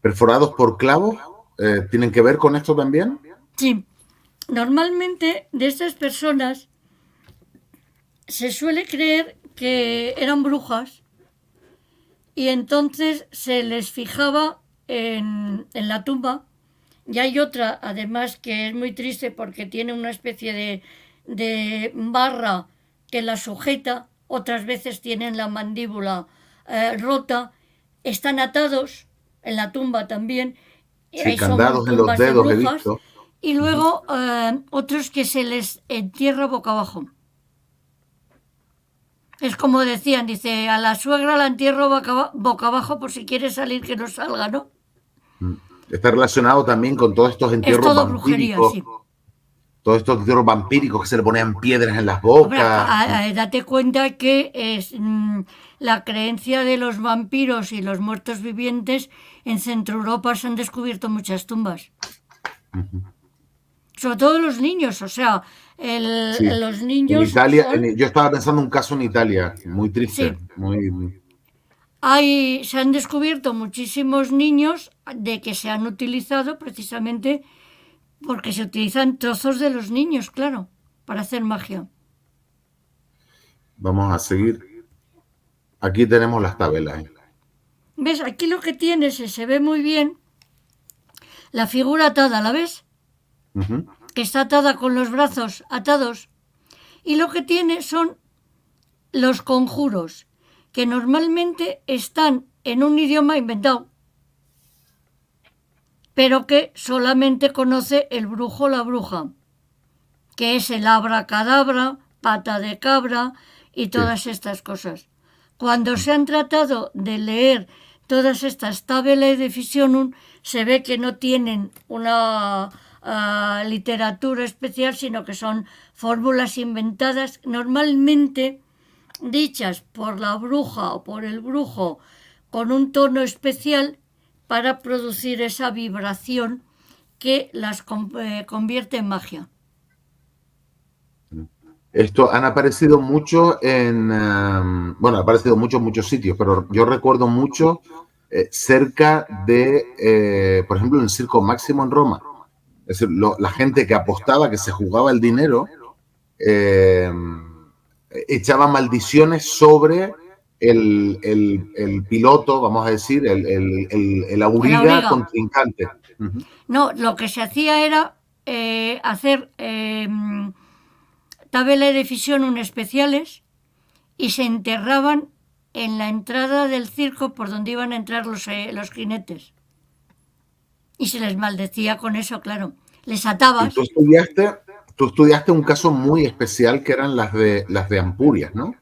por clavos, ¿tienen que ver con esto también? Sí. Normalmente de estas personas se suele creer que eran brujas y entonces se les fijaba en la tumba. Y hay otra además que es muy triste porque tiene una especie de barra que la sujeta, otras veces tienen la mandíbula rota, están atados en la tumba también. Sí, candados en los dedos, he visto. Y luego otros que se les entierra boca abajo. Es como decían, dice, a la suegra la entierro boca abajo por si quiere salir que no salga, ¿no? Está relacionado también con todos estos entierros vampíricos. Brujería, sí. Todos estos entierros vampíricos que se le ponían piedras en las bocas. Pero, date cuenta que es la creencia de los vampiros y los muertos vivientes. En Centro Europa se han descubierto muchas tumbas. Uh-huh. Sobre todo los niños, o sea, los niños... En Italia, son... yo estaba pensando un caso en Italia, muy triste. Sí. Se han descubierto muchísimos niños de que se han utilizado precisamente porque se utilizan trozos de los niños, claro, para hacer magia. Vamos a seguir. Aquí tenemos las tabelas. ¿Ves? Aquí lo que tienes es, se ve muy bien la figura atada, ¿la ves? Uh-huh. Que está atada con los brazos atados. Y lo que tiene son los conjuros, que normalmente están en un idioma inventado, pero que solamente conoce el brujo o la bruja, que es el abracadabra, pata de cabra y todas estas cosas. Cuando se han tratado de leer todas estas tabelas de Fisionum, se ve que no tienen una literatura especial, sino que son fórmulas inventadas, normalmente dichas por la bruja o por el brujo con un tono especial para producir esa vibración que las convierte en magia. Esto han aparecido mucho en... bueno, han aparecido en muchos sitios, pero yo recuerdo mucho cerca de, por ejemplo, en el Circo Máximo en Roma. Es decir, la gente que apostaba, que se jugaba el dinero... echaba maldiciones sobre el piloto, vamos a decir, el auriga contrincante. Uh-huh. No, lo que se hacía era hacer tabelas de Fisionum especiales y se enterraban en la entrada del circo por donde iban a entrar los jinetes. Y se les maldecía con eso, claro. Les atabas. ¿Tú estudiaste? Tú estudiaste un caso muy especial que eran las de Ampurias, ¿no?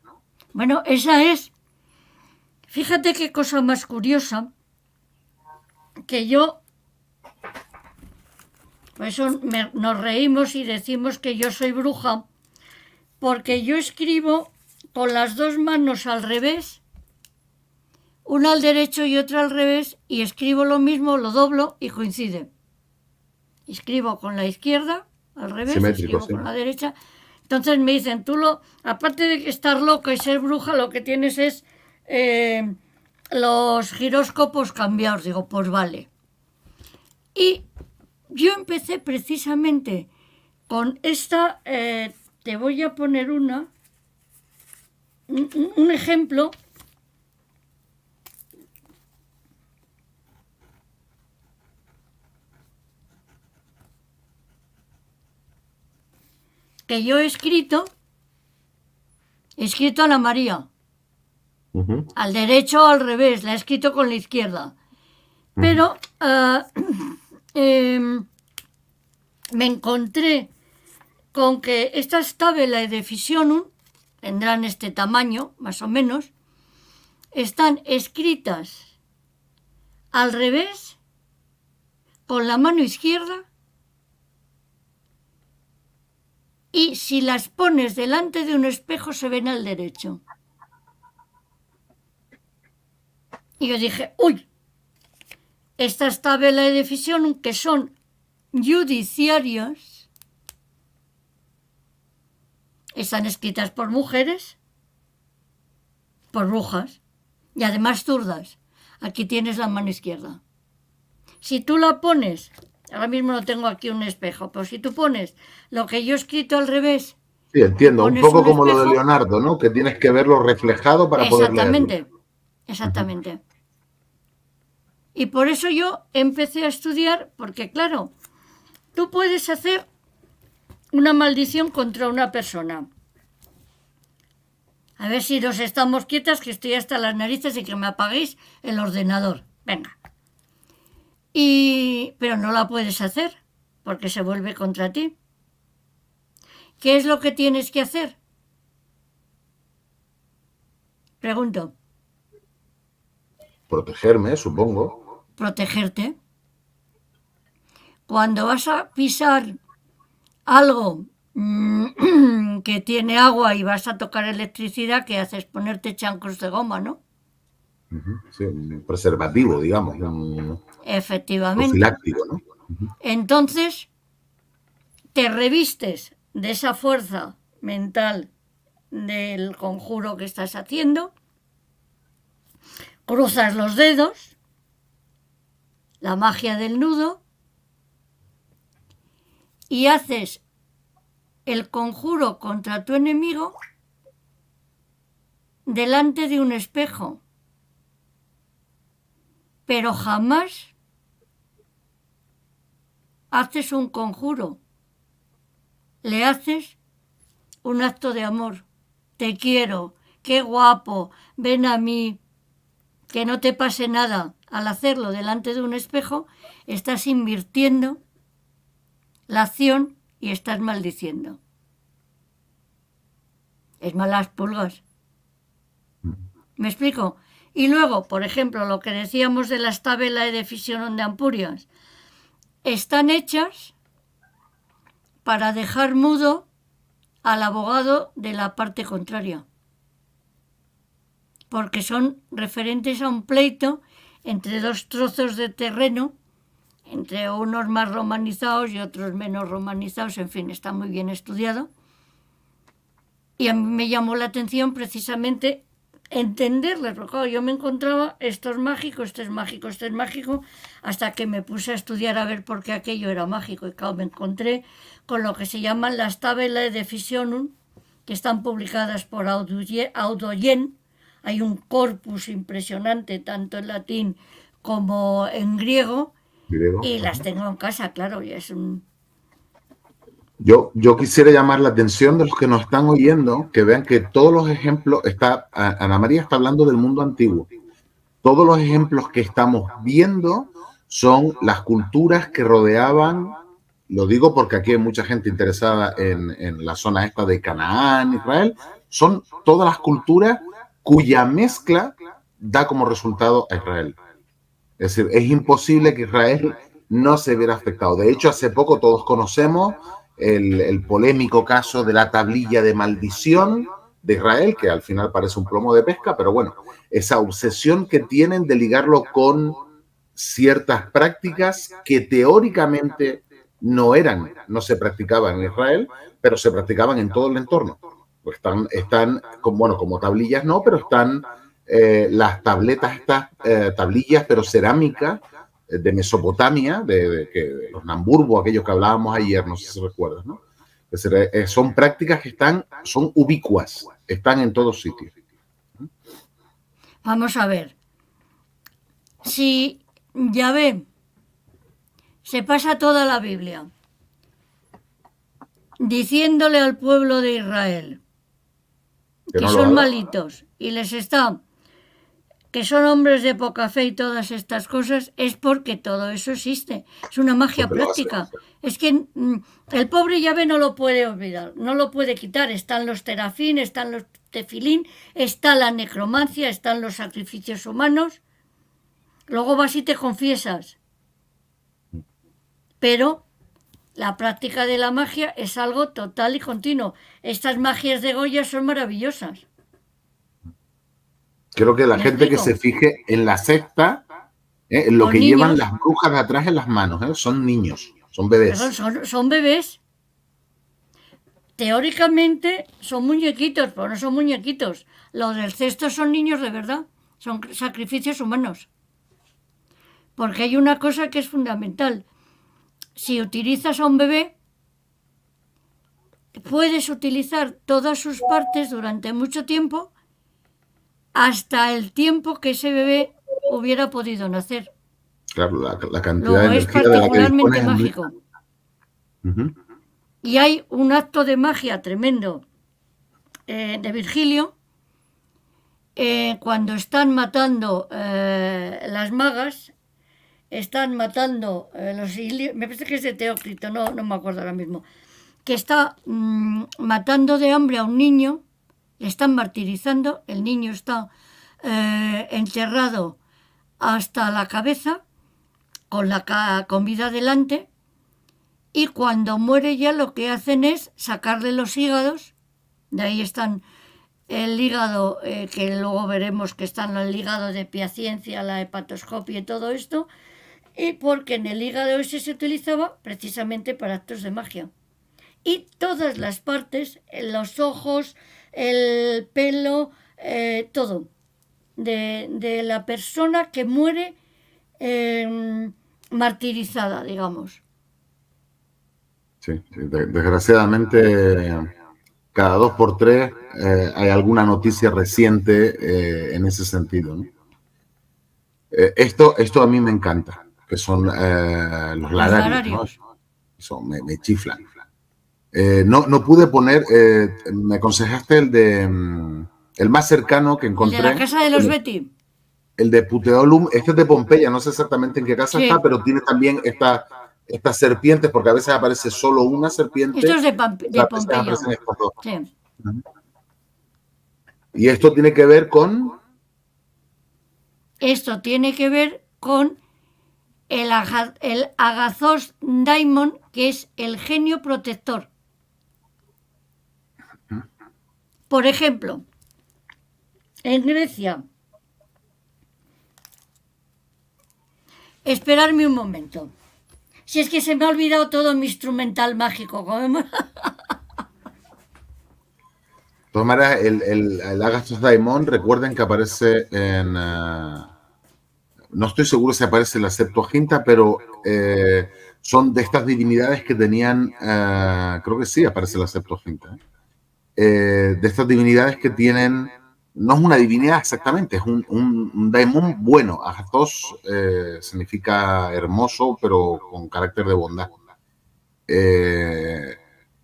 Bueno, esa es. Fíjate qué cosa más curiosa, que yo... Por eso nos reímos y decimos que yo soy bruja, porque yo escribo con las dos manos al revés, una al derecho y otra al revés, y escribo lo mismo, lo doblo y coincide. Escribo con la izquierda al revés, simétrico, sí, con la derecha. Entonces me dicen, tú aparte de estar loca y ser bruja, lo que tienes es los giróscopos cambiados. Digo, pues vale. Y yo empecé precisamente con esta, te voy a poner un ejemplo. Que yo he escrito a la María, uh-huh, al derecho al revés, la he escrito con la izquierda, uh-huh, pero me encontré con que estas tabelas de Fisionum, tendrán este tamaño, más o menos, están escritas al revés, con la mano izquierda, y si las pones delante de un espejo se ven al derecho. Y yo dije, uy, estas tabelas de Fisionum que son judiciarias, están escritas por mujeres, por brujas, y además zurdas. Aquí tienes la mano izquierda. Si tú la pones... Ahora mismo no tengo aquí un espejo, pero si tú pones lo que yo he escrito al revés... Sí, entiendo, un poco como lo de Leonardo, ¿no? Que tienes que verlo reflejado para poder leerlo. Exactamente, exactamente. Y por eso yo empecé a estudiar, porque claro, tú puedes hacer una maldición contra una persona. A ver si nos estamos quietas, que estoy hasta las narices y que me apaguéis el ordenador. Venga. Pero no la puedes hacer porque se vuelve contra ti. ¿Qué es lo que tienes que hacer? Pregunto. Protegerme, supongo. Protegerte. cuando vas a pisar algo que tiene agua y vas a tocar electricidad, ¿qué haces? Ponerte chancos de goma, ¿no? Sí, un preservativo, digamos. Un... Efectivamente. Profiláctico, ¿no? Entonces, te revistes de esa fuerza mental del conjuro que estás haciendo, cruzas los dedos, la magia del nudo, y haces el conjuro contra tu enemigo delante de un espejo, pero jamás haces un conjuro, le haces un acto de amor. Te quiero, qué guapo, ven a mí, que no te pase nada. Al hacerlo delante de un espejo, estás invirtiendo la acción y estás maldiciendo. Es malas pulgas. ¿Me explico? Y luego, por ejemplo, lo que decíamos de las tabelas de fisión de Ampurias, están hechas para dejar mudo al abogado de la parte contraria, porque son referentes a un pleito entre dos trozos de terreno, entre unos más romanizados y otros menos romanizados, en fin, está muy bien estudiado. Y a mí me llamó la atención precisamente entenderles, porque claro, yo me encontraba, esto es mágico, esto es mágico, esto es mágico, hasta que me puse a estudiar a ver por qué aquello era mágico. Y claro, me encontré con lo que se llaman las tabelas de Fissionum, que están publicadas por Audoyen. Hay un corpus impresionante, tanto en latín como en griego, y las tengo en casa, claro, y es un... Yo quisiera llamar la atención de los que nos están oyendo, que vean que todos los ejemplos, Ana María está hablando del mundo antiguo, todos los ejemplos que estamos viendo son las culturas que rodeaban, lo digo porque aquí hay mucha gente interesada en la zona esta de Canaán, Israel, son todas las culturas cuya mezcla da como resultado a Israel. Es decir, es imposible que Israel no se viera afectado. De hecho, hace poco todos conocemos el polémico caso de la tablilla de maldición de Israel, que al final parece un plomo de pesca, pero bueno, esa obsesión que tienen de ligarlo con ciertas prácticas que teóricamente no se practicaban en Israel, pero se practicaban en todo el entorno. Pues están bueno, como tablillas no, pero están las tabletas, estas tablillas, pero cerámicas, de Mesopotamia, de los Namburgo, aquellos que hablábamos ayer, no sé si recuerdas, ¿no? Es decir, son prácticas que son ubicuas, están en todos sitios. Vamos a ver. Si Yahvé se pasa toda la Biblia diciéndole al pueblo de Israel que no son malitos y les está... que son hombres de poca fe y todas estas cosas, es porque todo eso existe. Es una magia práctica. Es que el pobre Yahvé no lo puede olvidar, no lo puede quitar. Están los terafín, están los tefilín, está la necromancia, están los sacrificios humanos. Luego vas y te confiesas. Pero la práctica de la magia es algo total y continuo. Estas magias de Goya son maravillosas. Creo que la gente que se fije en la secta, en lo que llevan las brujas de atrás en las manos, son niños, son bebés. Son bebés. Teóricamente son muñequitos, pero no son muñequitos. Los del cesto son niños de verdad, son sacrificios humanos. Porque hay una cosa que es fundamental. Si utilizas a un bebé, puedes utilizar todas sus partes durante mucho tiempo, hasta el tiempo que ese bebé hubiera podido nacer. Claro, la cantidad de energía de la que dispone es mágico. Y hay un acto de magia tremendo de Virgilio, cuando están matando las magas, están matando los ilirios, me parece que es de Teócrito, no me acuerdo ahora mismo, que está matando de hambre a un niño. Le están martirizando, el niño está enterrado hasta la cabeza, con la comida delante, y cuando muere ya lo que hacen es sacarle los hígados, de ahí están el hígado, que luego veremos que están el hígado de Piacenza, la hepatoscopia y todo esto, y porque en el hígado ese se utilizaba precisamente para actos de magia. Y todas las partes, los ojos, el pelo, todo, de la persona que muere martirizada, digamos. Sí, desgraciadamente cada 2 por 3 hay alguna noticia reciente en ese sentido, ¿no? Esto a mí me encanta, que son los ladarios, ¿no? Me chiflan. No pude poner, me aconsejaste el más cercano que encontré. El de la casa de los Betty. El de Puteolum, este es de Pompeya, no sé exactamente en qué casa está, pero tiene también estas serpientes, porque a veces aparece solo una serpiente. Esto es de Pompeya. Sí. Y esto tiene que ver con... Esto tiene que ver con el Agathos Daimon, que es el genio protector. Por ejemplo, en Grecia... Esperadme un momento. Si es que se me ha olvidado todo mi instrumental mágico. De todas maneras, el Agathos Daimon, recuerden que aparece en... no estoy seguro si aparece en la Septuaginta, pero son de estas divinidades que tenían... creo que sí aparece en la Septuaginta. De estas divinidades que tienen... No es una divinidad exactamente, es un daimon bueno. Agathos significa hermoso, pero con carácter de bondad.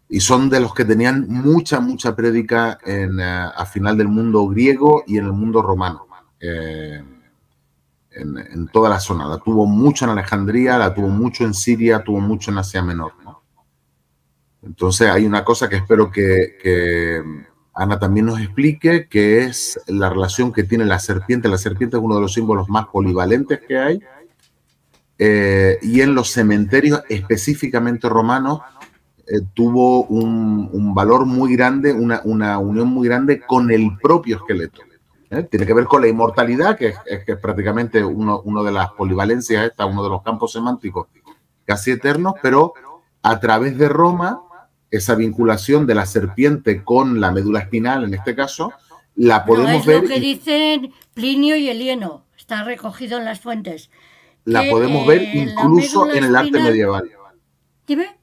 Y son de los que tenían mucha prédica a final del mundo griego y en el mundo romano. En toda la zona. La tuvo mucho en Alejandría, la tuvo mucho en Siria, tuvo mucho en Asia Menor, ¿no? Entonces hay una cosa que espero que Ana también nos explique, que es la relación que tiene la serpiente. La serpiente es uno de los símbolos más polivalentes que hay. Y en los cementerios, específicamente romanos, tuvo un valor muy grande, una unión muy grande con el propio esqueleto. Tiene que ver con la inmortalidad, que es prácticamente uno de las polivalencias, uno de los campos semánticos casi eternos, pero a través de Roma... Esa vinculación de la serpiente con la médula espinal, en este caso, la podemos ver... Es lo que dicen Plinio y Helieno, está recogido en las fuentes. La podemos ver incluso en el arte medieval. ¿Dime?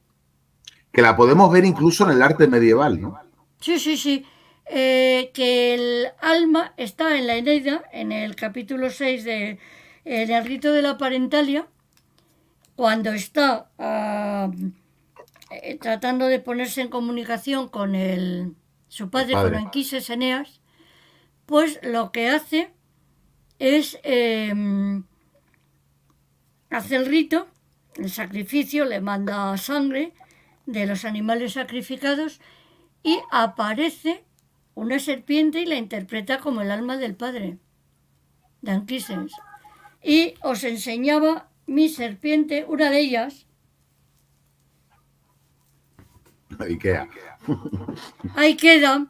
Que la podemos ver incluso en el arte medieval, ¿no? Sí, sí, sí. Que el alma está en la Eneida, en el capítulo 6 de el rito de la parentalia, cuando está... tratando de ponerse en comunicación con su padre, con Anquises Eneas, pues lo que hace es hace el rito, el sacrificio, le manda sangre de los animales sacrificados y aparece una serpiente y la interpreta como el alma del padre de Anquises. Y os enseñaba mi serpiente, una de ellas, Ikea. Ahí queda.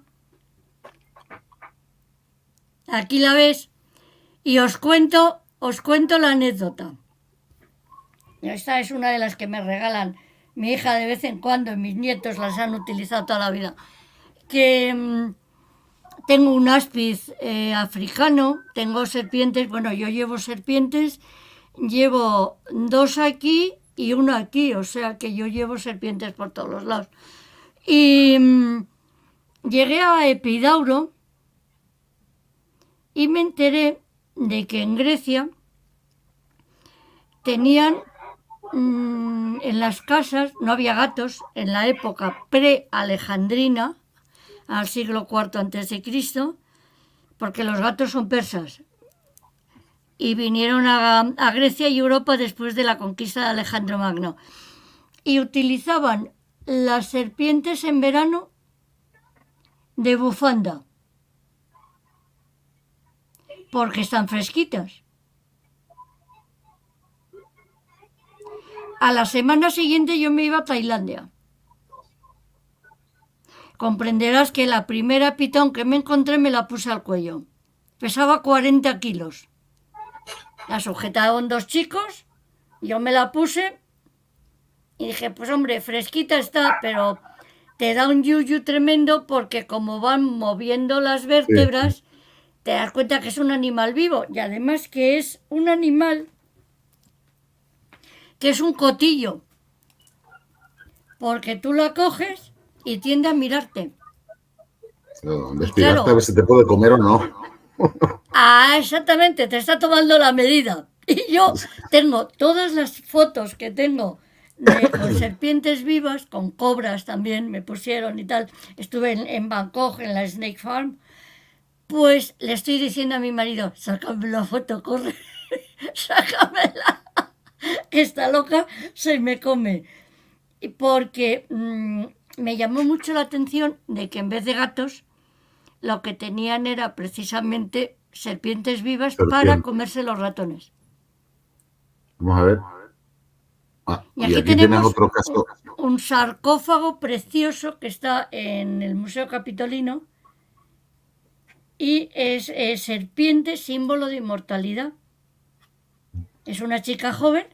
Aquí la ves. Y os cuento la anécdota. Esta es una de las que me regalan mi hija de vez en cuando, y mis nietos las han utilizado toda la vida. Que tengo un áspiz africano, tengo serpientes, bueno, yo llevo serpientes, llevo 2 aquí y una aquí, o sea que yo llevo serpientes por todos los lados. Y llegué a Epidauro y me enteré de que en Grecia tenían en las casas, no había gatos, en la época pre-alejandrina, al siglo IV a.C., porque los gatos son persas. Y vinieron a Grecia y Europa después de la conquista de Alejandro Magno. Y utilizaban las serpientes en verano de bufanda. Porque están fresquitas. A la semana siguiente yo me iba a Tailandia. Comprenderás que la primera pitón que me encontré me la puse al cuello. Pesaba 40 kilos. La sujetaron dos chicos, yo me la puse y dije, pues hombre, fresquita está, pero te da un yuyu tremendo porque como van moviendo las vértebras, sí, te das cuenta que es un animal vivo y además que es un animal que es un cotillo, porque tú la coges y tiende a mirarte. No, claro, a ver si te puede comer o no. Ah, exactamente, te está tomando la medida. Y yo tengo todas las fotos que tengo de, con serpientes vivas, con cobras también me pusieron y tal. Estuve en Bangkok, en la Snake Farm. Pues le estoy diciendo a mi marido, sácame la foto, corre, sácamela, que esta loca se me come. Porque me llamó mucho la atención de que en vez de gatos, lo que tenían era precisamente serpientes vivas para comerse los ratones. Vamos a ver. Ah, y aquí tenemos otro caso. Un sarcófago precioso que está en el Museo Capitolino y es serpiente, símbolo de inmortalidad. Es una chica joven,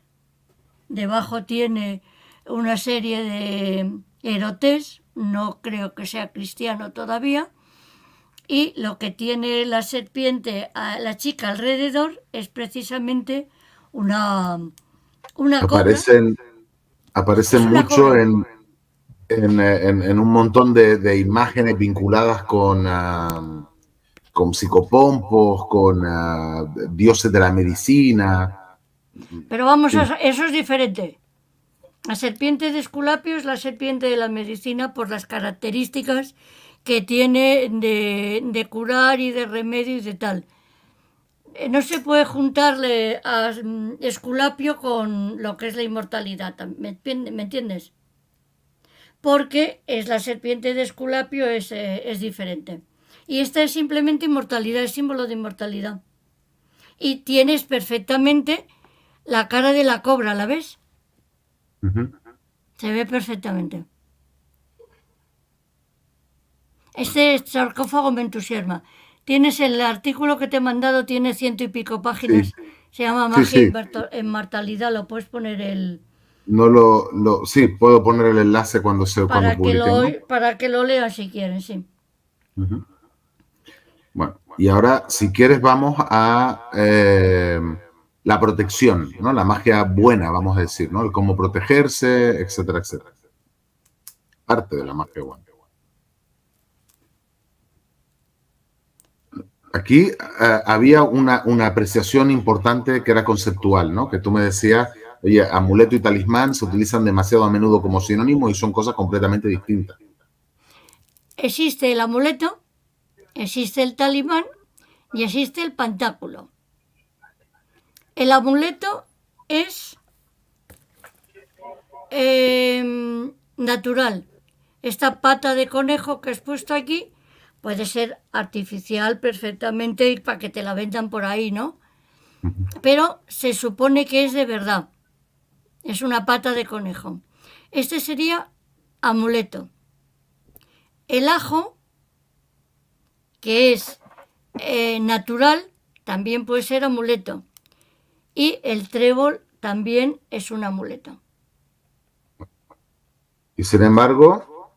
debajo tiene una serie de erotes, no creo que sea cristiano todavía. Y lo que tiene la serpiente, la chica alrededor, es precisamente una cobra. Aparecen mucho en un montón de imágenes vinculadas con psicopompos, con dioses de la medicina. Pero vamos, sí, eso es diferente. La serpiente de Esculapio es la serpiente de la medicina por las características que tiene de curar y de remedio y de tal. No se puede juntarle a Esculapio con lo que es la inmortalidad, ¿me entiendes? Porque es la serpiente de Esculapio es diferente. Y esta es simplemente inmortalidad, es símbolo de inmortalidad. Y tienes perfectamente la cara de la cobra, ¿la ves? Uh-huh. Se ve perfectamente. Este sarcófago me entusiasma. Tienes el artículo que te he mandado, tiene 100 y pico páginas. Sí. Se llama Magia e Inmortalidad. Lo puedes poner el... Sí, puedo poner el enlace cuando se publique, ¿no? Para que lo leas si quieres, sí. Uh-huh. Bueno, y ahora, si quieres, vamos a la protección, ¿no? La magia buena, vamos a decir, ¿no? El cómo protegerse, etcétera, etcétera. Parte de la magia buena. Aquí había una apreciación importante que era conceptual, ¿no? Que tú me decías, oye, amuleto y talismán se utilizan demasiado a menudo como sinónimos y son cosas completamente distintas. Existe el amuleto, existe el talismán y existe el pantáculo. El amuleto es natural. Esta pata de conejo que has puesto aquí puede ser artificial perfectamente y para que te la vendan por ahí, ¿no? Pero se supone que es de verdad. Es una pata de conejo. Este sería amuleto. El ajo, que es natural, también puede ser amuleto. Y el trébol también es un amuleto. Y sin embargo,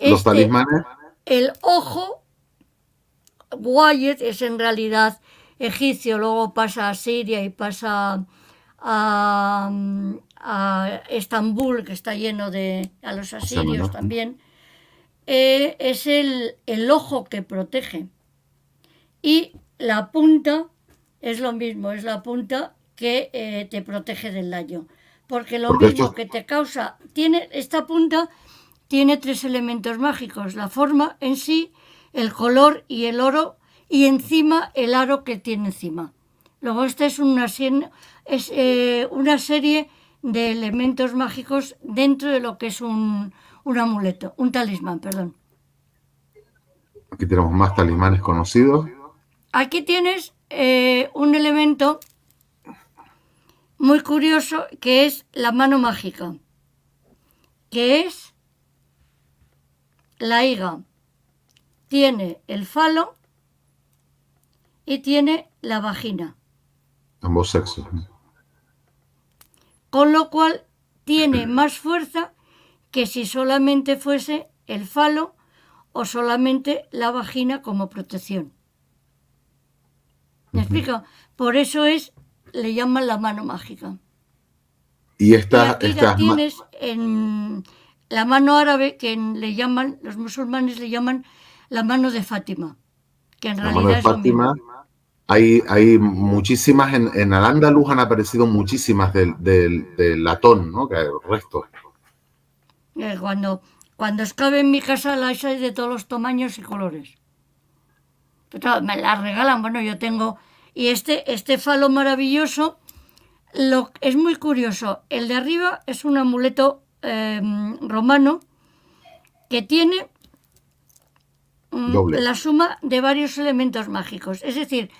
los talismanes... El ojo... Wayet es en realidad egipcio, luego pasa a Siria y pasa a Estambul, que está lleno de a los asirios también. Es el ojo que protege. Y la punta es lo mismo, es la punta que te protege del daño. Porque lo mismo que te causa, esta punta tiene tres elementos mágicos, la forma en sí, el color y el oro, y encima el aro que tiene encima. Luego esta es una serie de elementos mágicos dentro de lo que es un amuleto, un talismán, perdón. Aquí tenemos más talismanes conocidos. Aquí tienes un elemento muy curioso, que es la mano mágica, que es la higa. Tiene el falo y tiene la vagina. Ambos sexos. Con lo cual tiene más fuerza que si solamente fuese el falo o solamente la vagina como protección. ¿Me explico? Por eso es, le llaman la mano mágica. Y esta tienes en la mano árabe, que le llaman, los musulmanes le llaman la mano de Fátima. Que en realidad es lo mismo. Hay muchísimas, en Al-Ándalus han aparecido muchísimas del latón, ¿no? Que resto. Cuando escabe en mi casa las hay de todos los tamaños y colores. Pero me las regalan, bueno, yo tengo. Y este falo maravilloso es muy curioso. El de arriba es un amuleto romano que tiene la suma de varios elementos mágicos. Es decir,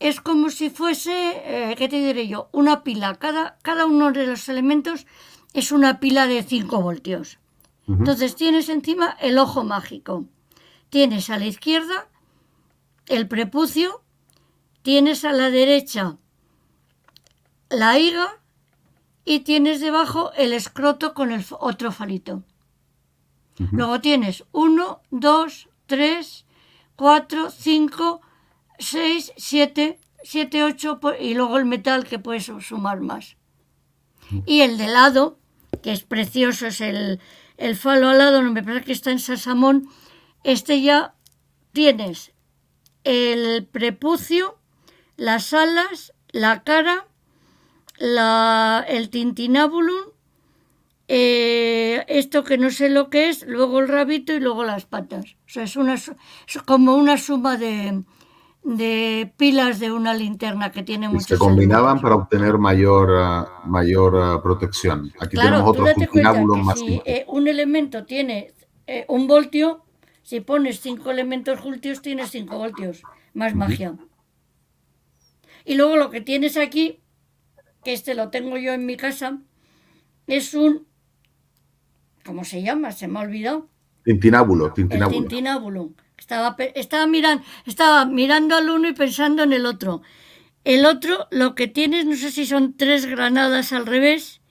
es como si fuese, ¿qué te diré yo? Una pila. Cada uno de los elementos es una pila de 5 voltios. Entonces tienes encima el ojo mágico. Tienes a la izquierda el prepucio, tienes a la derecha la higa y tienes debajo el escroto con el otro falito. Luego tienes 1, 2, 3, 4, 5, 6, 7, 8 y luego el metal, que puedes sumar más. Y el de lado, que es precioso, es el falo al lado, no me parece que está en Sasamón. Este ya tienes el prepucio, las alas, la cara, el tintinábulum, esto que no sé lo que es, luego el rabito y luego las patas. O sea, es como una suma de pilas de una linterna que tiene muchos. Se combinaban elementos para obtener mayor protección. Aquí claro, tenemos otros tintinábulos más. Si un elemento tiene un voltio, si pones 5 elementos juntos, tienes 5 voltios, más magia. Y luego lo que tienes aquí, que lo tengo yo en mi casa, es un... ¿Cómo se llama? Se me ha olvidado. Tintinábulo. El tintinábulo. Estaba mirando al uno y pensando en el otro. El otro, lo que tienes, no sé si son 3 granadas al revés,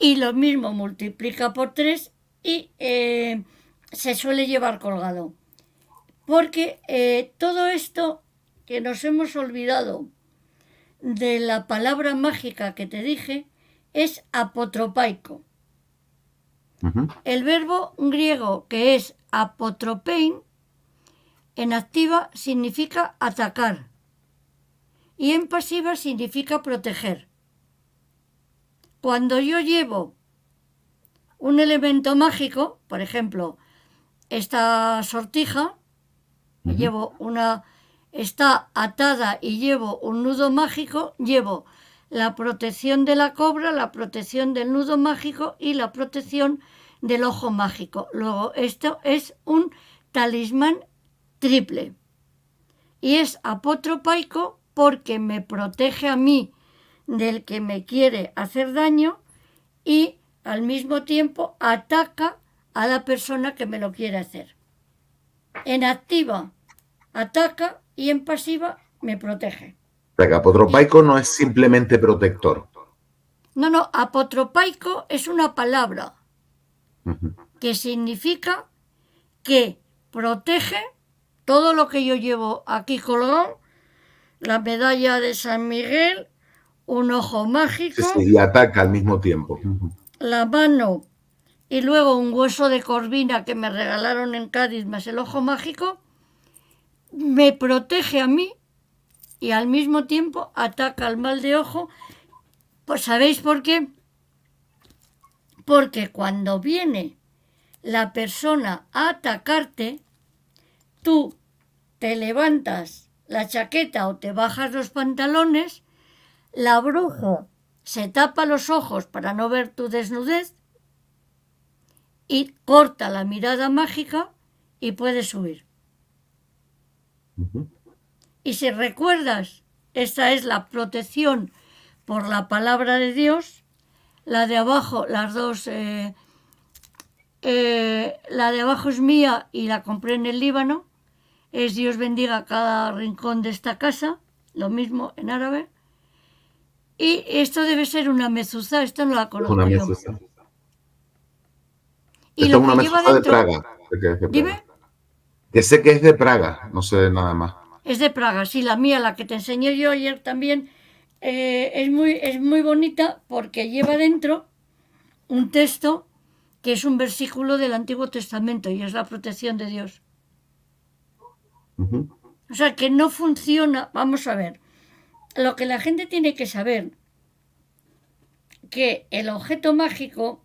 y lo mismo, multiplica por 3 y... se suele llevar colgado, porque todo esto que nos hemos olvidado de la palabra mágica que te dije es apotropaico. El verbo griego que es apotropein en activa significa atacar y en pasiva significa proteger. Cuando yo llevo un elemento mágico, por ejemplo esta sortija, llevo una, está atada y llevo un nudo mágico, llevo la protección de la cobra, la protección del nudo mágico y la protección del ojo mágico. Luego esto es un talismán triple y es apotropaico porque me protege a mí del que me quiere hacer daño y al mismo tiempo ataca a la persona que me lo quiere hacer. En activa ataca y en pasiva me protege. O sea, apotropaico no es simplemente protector. No, apotropaico es una palabra que significa que protege todo lo que yo llevo aquí colgado, la medalla de San Miguel, un ojo mágico. Y ataca al mismo tiempo. La mano. Y luego un hueso de corvina que me regalaron en Cádiz, más el ojo mágico, me protege a mí y al mismo tiempo ataca al mal de ojo. Pues ¿sabéis por qué? Porque cuando viene la persona a atacarte, tú te levantas la chaqueta o te bajas los pantalones, la bruja se tapa los ojos para no ver tu desnudez, y corta la mirada mágica y puedes huir. Y si recuerdas, esta es la protección por la palabra de Dios. La de abajo, las dos, la de abajo es mía y la compré en el Líbano. Es Dios bendiga cada rincón de esta casa, lo mismo en árabe. Y esto debe ser una mezuzá, esta no la conozco. Una mezuzá. Y esto lo es una mezuzá de Praga. Dime. Que sé que es de Praga, no sé nada más. Es de Praga, sí, la mía, la que te enseñé yo ayer también. Es muy bonita porque lleva dentro un texto que es un versículo del Antiguo Testamento y es la protección de Dios. Uh-huh. O sea que no funciona. Vamos a ver, lo que la gente tiene que saber, que el objeto mágico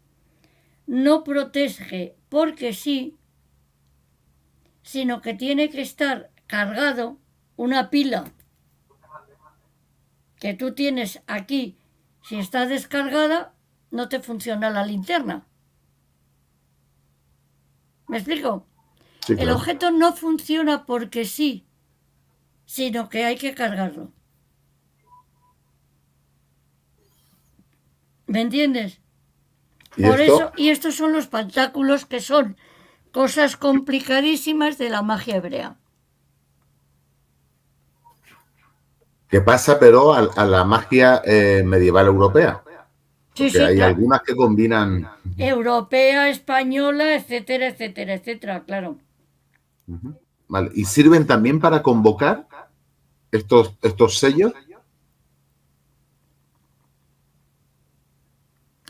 no protege porque sí, sino que tiene que estar cargado. Una pila que tú tienes aquí, si está descargada, no te funciona la linterna. ¿Me explico? Sí, claro. El objeto no funciona porque sí, sino que hay que cargarlo. ¿Me entiendes? Por eso, y estos son los pantáculos, que son cosas complicadísimas de la magia hebrea. Que pasa, pero a la magia medieval europea. Sí, sí, hay algunas que combinan... Europea, española, etcétera, etcétera, etcétera, claro. Uh-huh. Vale. ¿Y sirven también para convocar estos sellos?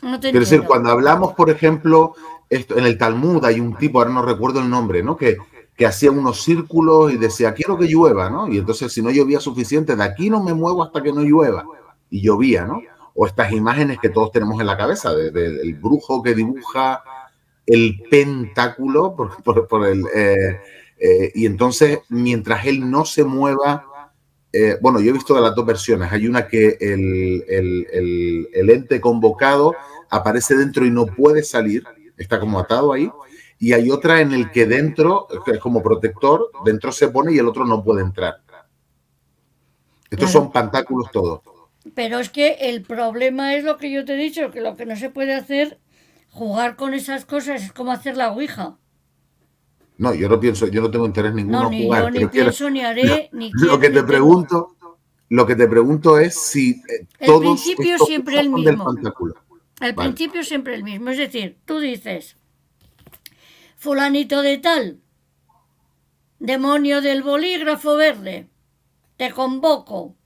No te entiendo. Quiero decir, cuando hablamos, por ejemplo, en el Talmud hay un tipo, ahora no recuerdo el nombre, ¿no? Que hacía unos círculos y decía, quiero que llueva, ¿no? Y entonces, si no llovía suficiente, de aquí no me muevo hasta que no llueva. Y llovía, ¿no? O estas imágenes que todos tenemos en la cabeza, del brujo que dibuja el pentáculo y entonces, mientras él no se mueva... bueno, yo he visto de las dos versiones. Hay una que el ente convocado aparece dentro y no puede salir. Está como atado ahí. Y hay otra en el que dentro, es como protector, dentro se pone y el otro no puede entrar. Estos son pantáculos todos. Pero es que el problema es lo que yo te he dicho, que lo que no se puede hacer, jugar con esas cosas, es como hacer la ouija. No, yo no pienso, yo no tengo interés ninguno en jugar. No, ni yo ni pienso, ni haré, ni quiero. Lo que te pregunto es si todos... El principio siempre el mismo. El principio siempre el mismo, es decir, tú dices... Fulanito de tal, demonio del bolígrafo verde, te convoco.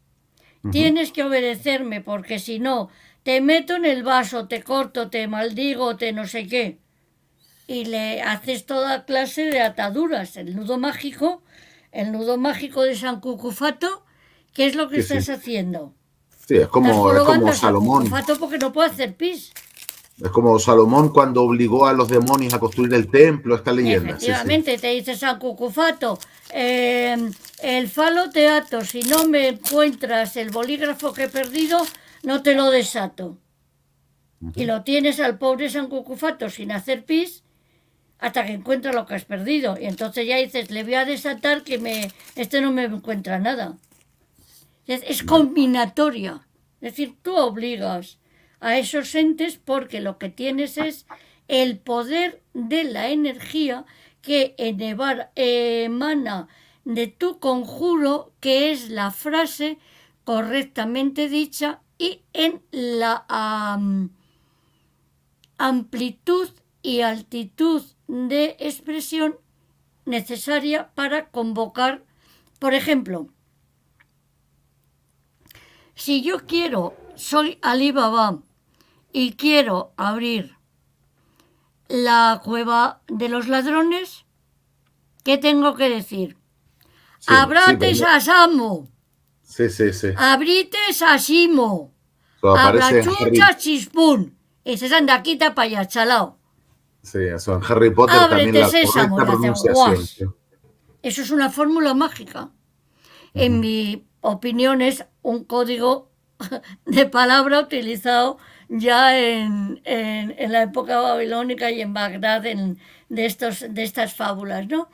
Uh-huh. Tienes que obedecerme porque si no, te meto en el vaso, te corto, te maldigo, te no sé qué. Y le haces toda clase de ataduras. El nudo mágico de San Cucufato, ¿qué es lo que estás haciendo? Sí, es como Salomón. Cucufato porque no puede hacer pis. Es como Salomón cuando obligó a los demonios a construir el templo, esta leyenda. Efectivamente, sí. Te dice San Cucufato, el falo te ato, si no me encuentras el bolígrafo que he perdido, no te lo desato. Uh-huh. Y lo tienes al pobre San Cucufato sin hacer pis hasta que encuentra lo que has perdido. Y entonces ya dices, le voy a desatar que no me encuentra nada. Es combinatoria, es decir, tú obligas a esos entes porque lo que tienes es el poder de la energía que emana de tu conjuro, que es la frase correctamente dicha y en la amplitud y altitud de expresión necesaria para convocar. Por ejemplo, si yo quiero, soy Alibaba y quiero abrir la cueva de los ladrones, ¿qué tengo que decir? Sí, abrate Sasamo. Sí. Abrite Sasimo. Abrachucha Chispún. Y se anda aquí para allá, chalao. Sí, eso en Harry Potter también la correcta pronunciación. Eso es una fórmula mágica. En mi opinión es un código de palabra utilizado ya en la época babilónica y en Bagdad de estas fábulas, ¿no?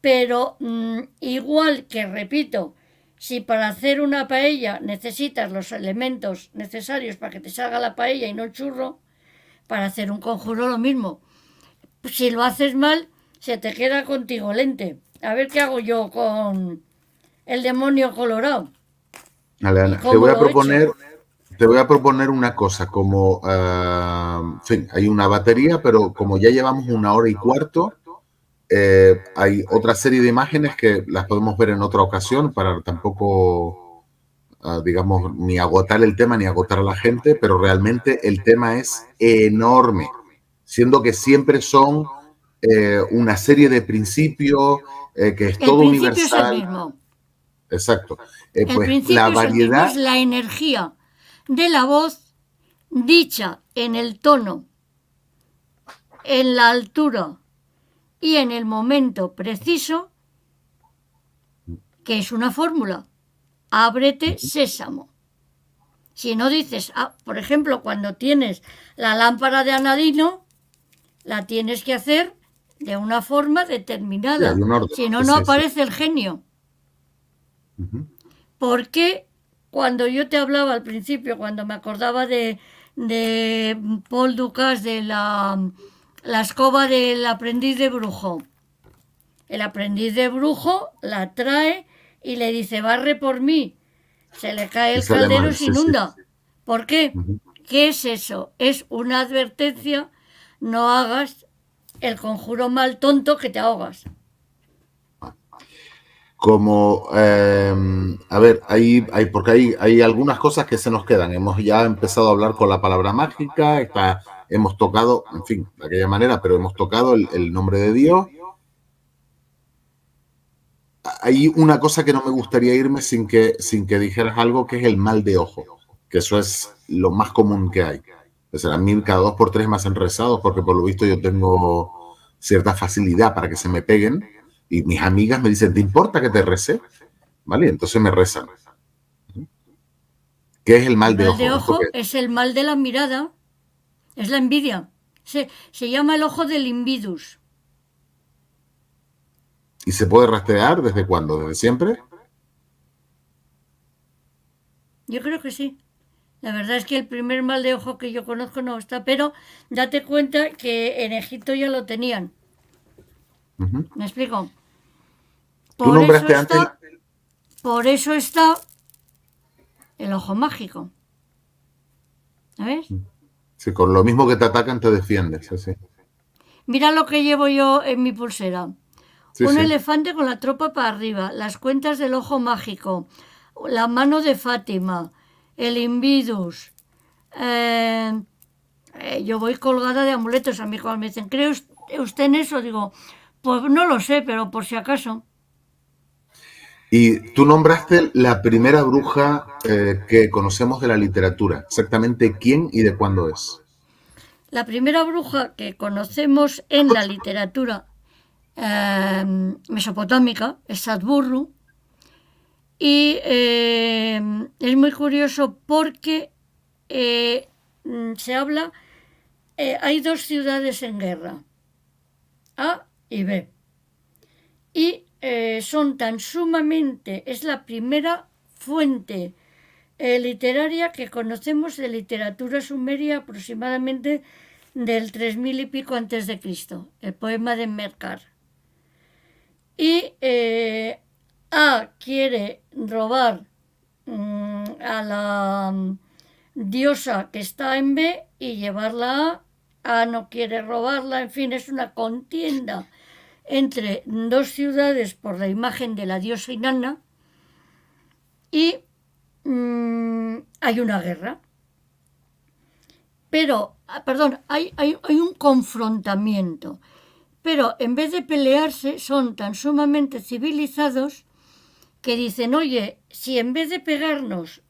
Pero igual que, repito, Si para hacer una paella necesitas los elementos necesarios para que te salga la paella y no el churro, para hacer un conjuro lo mismo. Si lo haces mal, se te queda contigolente. A ver qué hago yo con el demonio colorado. Ana, te voy a proponer una cosa. Como en fin, hay una batería, pero como ya llevamos 1 hora y cuarto... hay otra serie de imágenes que las podemos ver en otra ocasión para tampoco, digamos, ni agotar el tema ni agotar a la gente, pero realmente el tema es enorme, siendo que siempre son una serie de principios, que es todo universal. El principio es el mismo. Exacto. Pues el principio, la variedad es la energía de la voz dicha en el tono, en la altura y en el momento preciso, que es una fórmula. Ábrete, sésamo. Si no dices, por ejemplo, cuando tienes la lámpara de anadino, la tienes que hacer de una forma determinada. Sí, si no, no aparece el genio. Porque cuando yo te hablaba al principio, cuando me acordaba de Paul Dukas, de la escoba del aprendiz de brujo. El aprendiz de brujo la trae y le dice, barre por mí. Se le cae el caldero y se inunda. Sí. ¿Por qué? ¿Qué es eso? Es una advertencia. No hagas el conjuro mal, tonto, que te ahogas. Como, a ver, porque hay algunas cosas que se nos quedan. Hemos ya empezado a hablar con la palabra mágica, hemos tocado, en fin, de aquella manera, pero hemos tocado el nombre de Dios. Hay una cosa que no me gustaría irme sin que dijeras algo, que es el mal de ojo, que eso es lo más común que hay. O sea, a mí cada 2 por 3 me hacen rezados, porque por lo visto yo tengo cierta facilidad para que se me peguen. Y mis amigas me dicen, ¿te importa que te rece? ¿Vale? Entonces me rezan. ¿Qué es el mal de ojo? El mal de ojo es el mal de la mirada, es la envidia. Se llama el ojo del invidus. ¿Y se puede rastrear desde cuándo? ¿Desde siempre? Yo creo que sí. La verdad es que el primer mal de ojo que yo conozco no está, pero date cuenta que en Egipto ya lo tenían. ¿Me explico? Por eso está el ojo mágico. ¿Sabes? Sí, con lo mismo que te atacan te defiendes. Así. Mira lo que llevo yo en mi pulsera. Sí, Un elefante con la tropa para arriba, las cuentas del ojo mágico, la mano de Fátima, el invidus. Yo voy colgada de amuletos. A mí cuando me dicen, ¿cree usted en eso? Digo, pues no lo sé, pero por si acaso. Y tú nombraste la primera bruja que conocemos de la literatura. Exactamente quién y de cuándo es. La primera bruja que conocemos en la literatura mesopotámica es Sadburru. Y es muy curioso porque se habla... hay 2 ciudades en guerra. A y B. Y son tan sumamente, es la primera fuente literaria que conocemos de literatura sumeria aproximadamente del 3000 y pico antes de Cristo, el poema de Merkar. Y A quiere robar a la diosa que está en B y llevarla a A no quiere robarla, en fin, es una contienda entre 2 ciudades por la imagen de la diosa Inanna y hay una guerra. Pero, perdón, hay un confrontamiento, pero en vez de pelearse son tan sumamente civilizados que dicen, oye, si en vez de pegarnos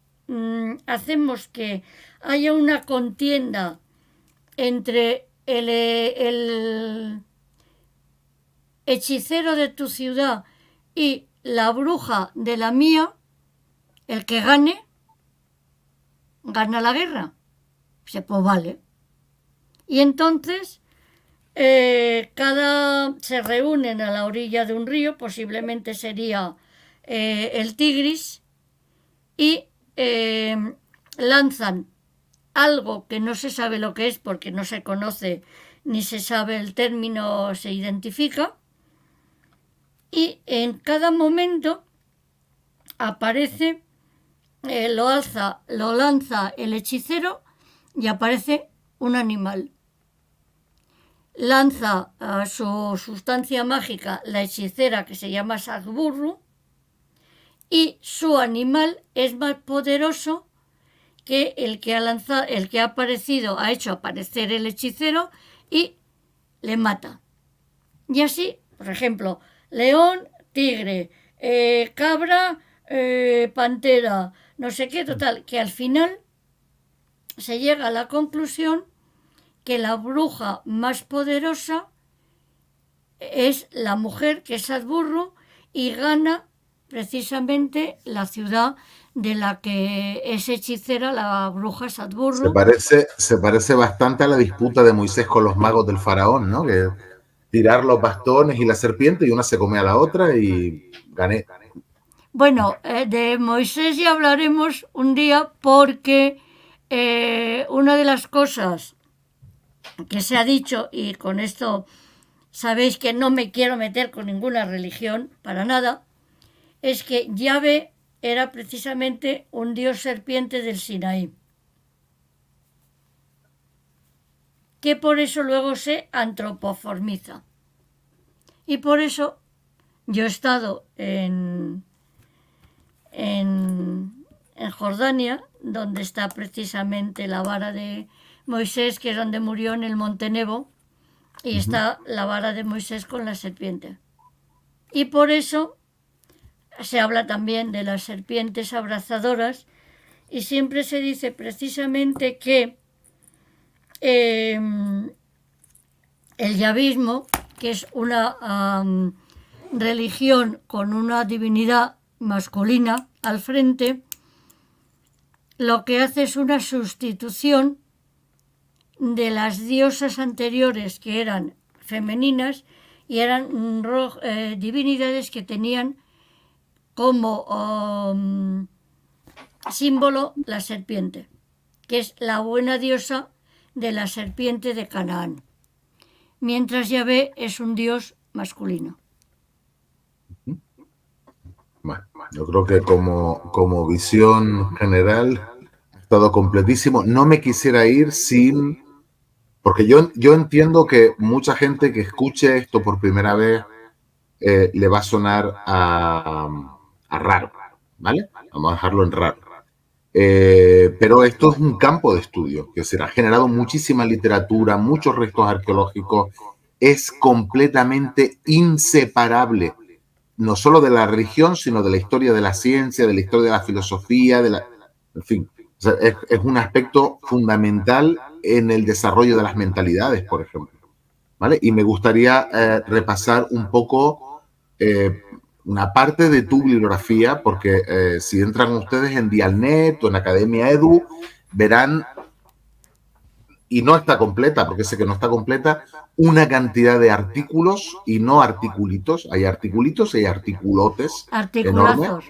hacemos que haya una contienda entre el hechicero de tu ciudad y la bruja de la mía, el que gane, gana la guerra. Pues vale. Y entonces se reúnen a la orilla de un río, posiblemente sería el Tigris, y lanzan algo que no se sabe lo que es porque no se conoce ni se sabe el término, se identifica, y en cada momento aparece, lo lanza el hechicero y aparece un animal. Lanza su sustancia mágica la hechicera, que se llama Sagburru, y su animal es más poderoso que el que ha lanzado, el que ha aparecido, ha hecho aparecer el hechicero, y le mata. Y así, por ejemplo, león, tigre, cabra, pantera, no sé qué, total, que al final se llega a la conclusión que la bruja más poderosa es la mujer, que es Sagburru, y gana precisamente la ciudad de la que es hechicera la bruja Sagburru. Se parece bastante a la disputa de Moisés con los magos del faraón, ¿no? Que tirar los bastones y la serpiente, y una se come a la otra y gané. Bueno, de Moisés ya hablaremos un día, porque una de las cosas que se ha dicho, y con esto sabéis que no me quiero meter con ninguna religión, para nada, es que Yahvé era precisamente un dios serpiente del Sinaí, que por eso luego se antropoformiza. Y por eso yo he estado en Jordania, donde está precisamente la vara de Moisés, que es donde murió, en el monte Nebo, y está la vara de Moisés con la serpiente. Y por eso se habla también de las serpientes abrazadoras, y siempre se dice precisamente que el yavismo, que es una religión con una divinidad masculina al frente, lo que hace es una sustitución de las diosas anteriores, que eran femeninas y eran divinidades que tenían como símbolo la serpiente, que es la buena diosa de la serpiente de Canaán, mientras Yahvé es un dios masculino. Bueno, yo creo que como visión general ha estado completísimo. No me quisiera ir sin, porque yo entiendo que mucha gente que escuche esto por primera vez le va a sonar a raro, ¿vale? Vamos a dejarlo en raro. Pero esto es un campo de estudio, que se ha generado muchísima literatura, muchos restos arqueológicos, es completamente inseparable, no solo de la religión, sino de la historia de la ciencia, de la historia de la filosofía, en fin, o sea, es un aspecto fundamental en el desarrollo de las mentalidades, por ejemplo, ¿vale? Y me gustaría repasar un poco una parte de tu bibliografía, porque si entran ustedes en Dialnet o en Academia Edu, verán, y no está completa, porque sé que no está completa, una cantidad de artículos, y no articulitos, hay articulitos y hay articulotes enormes,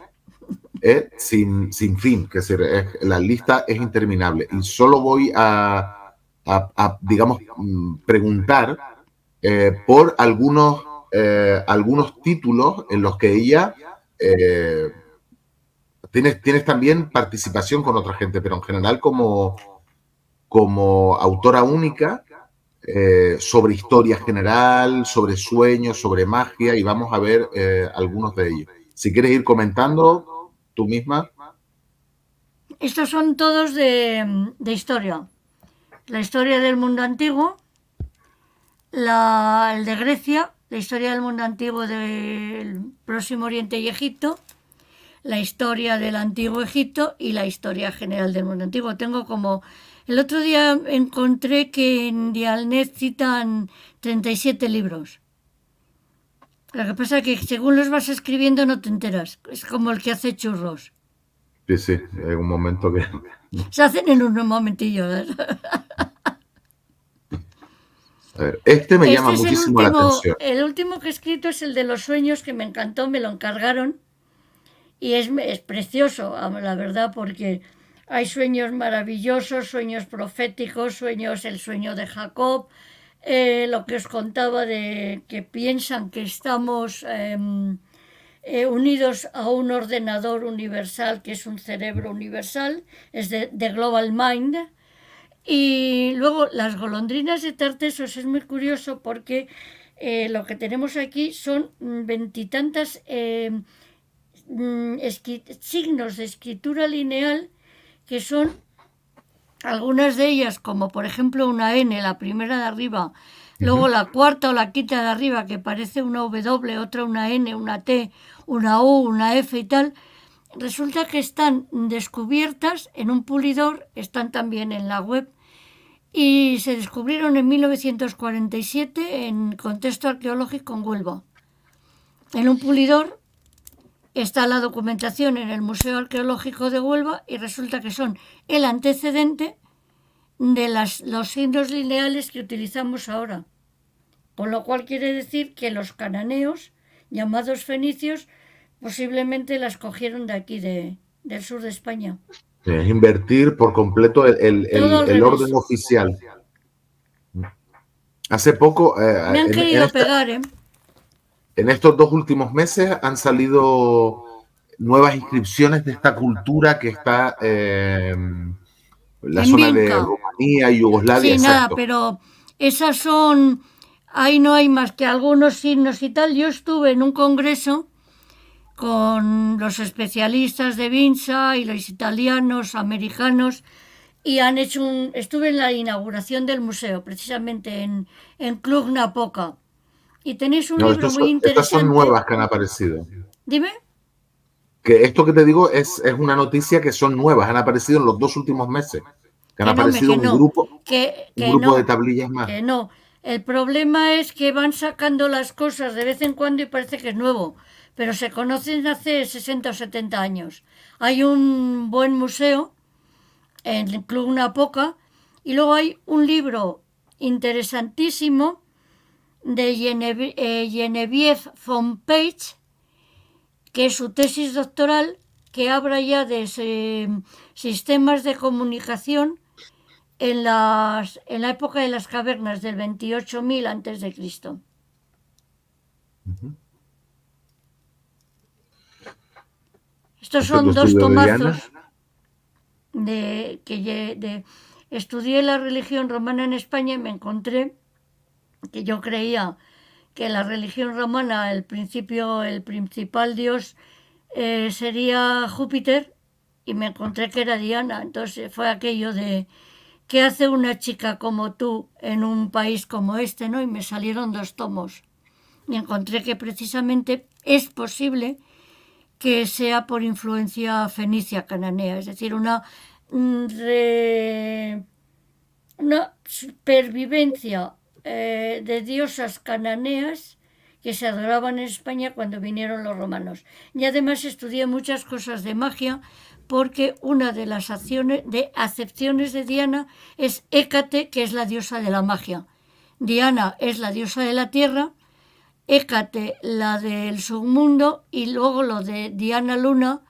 sin fin, que la lista es interminable. Y solo voy a digamos, preguntar por algunos títulos en los que ella tienes también participación con otra gente, pero en general como autora única, sobre historia general, sobre sueños, sobre magia, y vamos a ver algunos de ellos. Si quieres ir comentando tú misma. Estos son todos de historia. La historia del mundo antiguo, el de Grecia, la historia del mundo antiguo del Próximo Oriente y Egipto, la historia del Antiguo Egipto y la historia general del mundo antiguo. Tengo como... El otro día encontré que en Dialnet citan 37 libros. Lo que pasa es que según los vas escribiendo no te enteras. Es como el que hace churros. Sí, hay un momento que... Se hacen en un momentillo. A ver, este llama muchísimo la atención. El último que he escrito es el de los sueños, que me encantó, me lo encargaron. y es precioso, la verdad, porque hay sueños maravillosos, sueños proféticos, sueños, el sueño de Jacob, lo que os contaba de que piensan que estamos unidos a un ordenador universal, que es un cerebro universal, es de Global Mind. Y luego las golondrinas de Tartessos es muy curioso porque lo que tenemos aquí son veintitantas signos de escritura lineal, que son algunas de ellas, como por ejemplo una N, la primera de arriba, luego la cuarta o la quinta de arriba, que parece una W, otra una N, una T, una U, una F y tal. Resulta que están descubiertas en un pulidor, están también en la web, y se descubrieron en 1947 en contexto arqueológico en Huelva. En un pulidor está la documentación en el Museo Arqueológico de Huelva, y resulta que son el antecedente de los signos lineales que utilizamos ahora. Con lo cual quiere decir que los cananeos, llamados fenicios, posiblemente las cogieron de aquí, del sur de España. Es invertir por completo el orden oficial. Hace poco... me han querido pegar, ¿eh? En estos dos últimos meses han salido nuevas inscripciones de esta cultura que está en la zona de Rumanía y Yugoslavia. Sí, nada, pero esas son... Ahí no hay más que algunos signos y tal. Yo estuve en un congreso con los especialistas de Vinza y los italianos, americanos, y han hecho estuve en la inauguración del museo, precisamente en Cluj-Napoca. Y tenéis un libro muy interesante. Estas son nuevas que han aparecido. Dime. Que esto que te digo es una noticia que son nuevas, han aparecido en los dos últimos meses. Que han aparecido un grupo de tablillas más. Que no. El problema es que van sacando las cosas de vez en cuando y parece que es nuevo, pero se conocen hace 60 o 70 años. Hay un buen museo en Cluj-Napoca, y luego hay un libro interesantísimo de Genevieve von Page, que es su tesis doctoral, que habla ya de sistemas de comunicación en la época de las cavernas del 28.000 a.C. Estos son dos tomazos que estudié la religión romana en España, y me encontré que yo creía que la religión romana, el principal dios sería Júpiter, y me encontré que era Diana. Entonces fue aquello de ¿qué hace una chica como tú en un país como este, ¿no? Y me salieron dos tomos, y encontré que precisamente es posible que sea por influencia fenicia cananea, es decir, una supervivencia de diosas cananeas que se adoraban en España cuando vinieron los romanos. Y además estudié muchas cosas de magia, porque una de las acepciones de Diana es Hécate, que es la diosa de la magia. Diana es la diosa de la tierra, Hécate la del submundo, y luego lo de Diana Luna,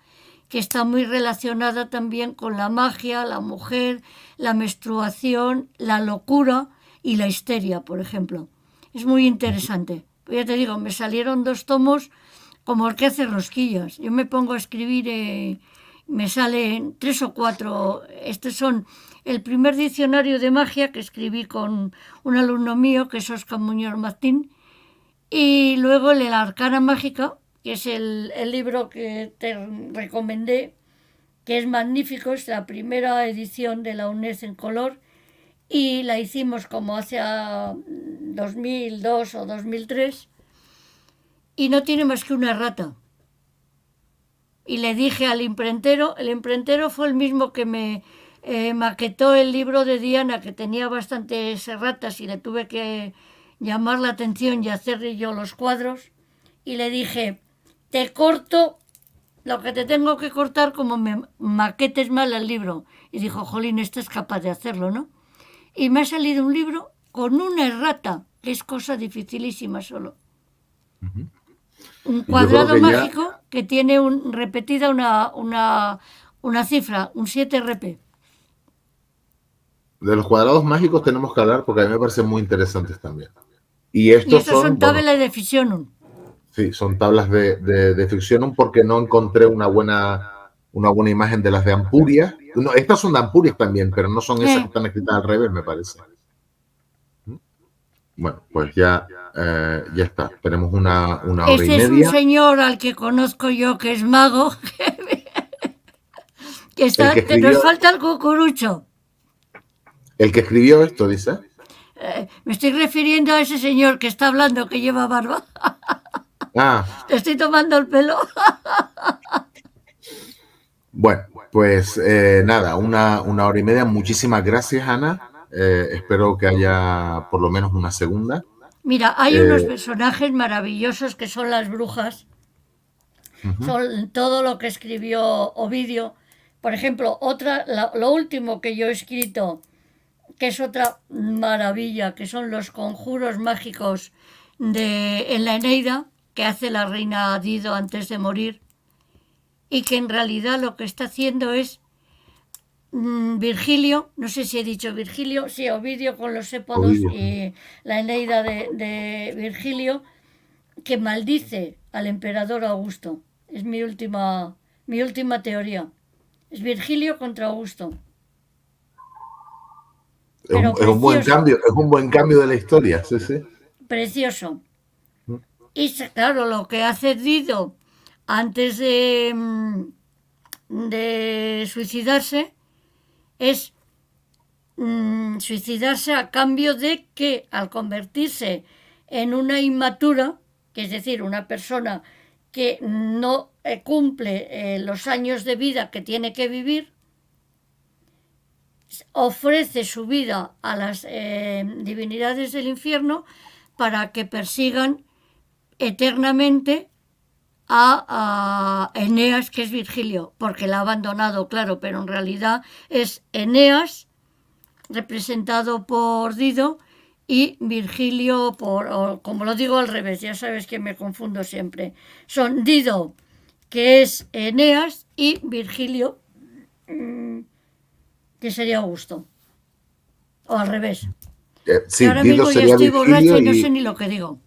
que está muy relacionada también con la magia, la mujer, la menstruación, la locura y la histeria, por ejemplo. Es muy interesante. Ya te digo, me salieron dos tomos como el que hace rosquillas. Yo me pongo a escribir, me salen 3 o 4. Estos son el primer diccionario de magia que escribí con un alumno mío, que es Óscar Muñoz Martín. Y luego el de la Arcana Mágica, que es el libro que te recomendé, que es magnífico, es la primera edición de la UNED en color, y la hicimos como hacia 2002 o 2003, y no tiene más que una errata. Y le dije al imprentero, el imprentero fue el mismo que me maquetó el libro de Diana, que tenía bastantes erratas, y le tuve que llamar la atención y hacerle yo los cuadros, y le dije, te corto lo que te tengo que cortar como me maquetes mal el libro. Y dijo, jolín, este es capaz de hacerlo, ¿no? Y me ha salido un libro con una errata, que es cosa dificilísima solo. Un cuadrado mágico que tiene repetida una cifra, un 7RP. De los cuadrados mágicos tenemos que hablar porque a mí me parecen muy interesantes también. Y estos son tablas de Fictionum. Sí, son tablas de Fictionum porque no encontré una buena imagen de las de Ampurias. No, estas son de Ampurias también, pero no son esas que están escritas al revés, me parece. Bueno, pues ya está. Tenemos una hora y media. Este es un señor al que conozco yo, que es mago. que nos falta el cucurucho. ¿El que escribió esto, dice? Me estoy refiriendo a ese señor que está hablando, que lleva barba. Ah. Te estoy tomando el pelo. Bueno, pues nada, una hora y media. Muchísimas gracias, Ana. Espero que haya por lo menos una segunda. Mira, hay unos personajes maravillosos que son las brujas. Uh-huh. Son todo lo que escribió Ovidio. Por ejemplo, lo último que yo he escrito, que es otra maravilla, que son los conjuros mágicos en la Eneida, que hace la reina Dido antes de morir, y que en realidad lo que está haciendo es Virgilio, no sé si he dicho Virgilio, sí, Ovidio con los épodos y la Eneida de Virgilio, que maldice al emperador Augusto. Es mi última teoría. Es Virgilio contra Augusto. Es un buen cambio de la historia, sí, sí. Precioso. Y claro, lo que hace Dido antes de suicidarse es suicidarse a cambio de que, al convertirse en una inmatura, que es decir, una persona que no cumple los años de vida que tiene que vivir, ofrece su vida a las divinidades del infierno para que persigan eternamente a Eneas, que es Virgilio, porque la ha abandonado, claro, pero en realidad es Eneas, representado por Dido, y Virgilio, como lo digo al revés, ya sabes que me confundo siempre, son Dido, que es Eneas, y Virgilio, que sería Augusto. O al revés. Sí, ahora mismo ya estoy borracha y no sé ni lo que digo.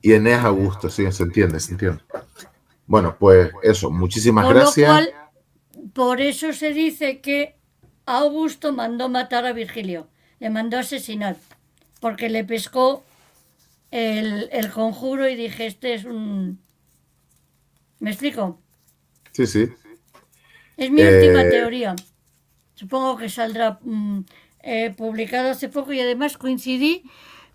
Y Eneas Augusto, sí, se entiende, se entiende. Bueno, pues eso, muchísimas gracias. Con lo cual, por eso se dice que Augusto mandó matar a Virgilio, le mandó asesinar, porque le pescó el conjuro y dije, este es un... ¿Me explico? Sí, sí. Es mi última teoría. Supongo que saldrá publicado hace poco y además coincidí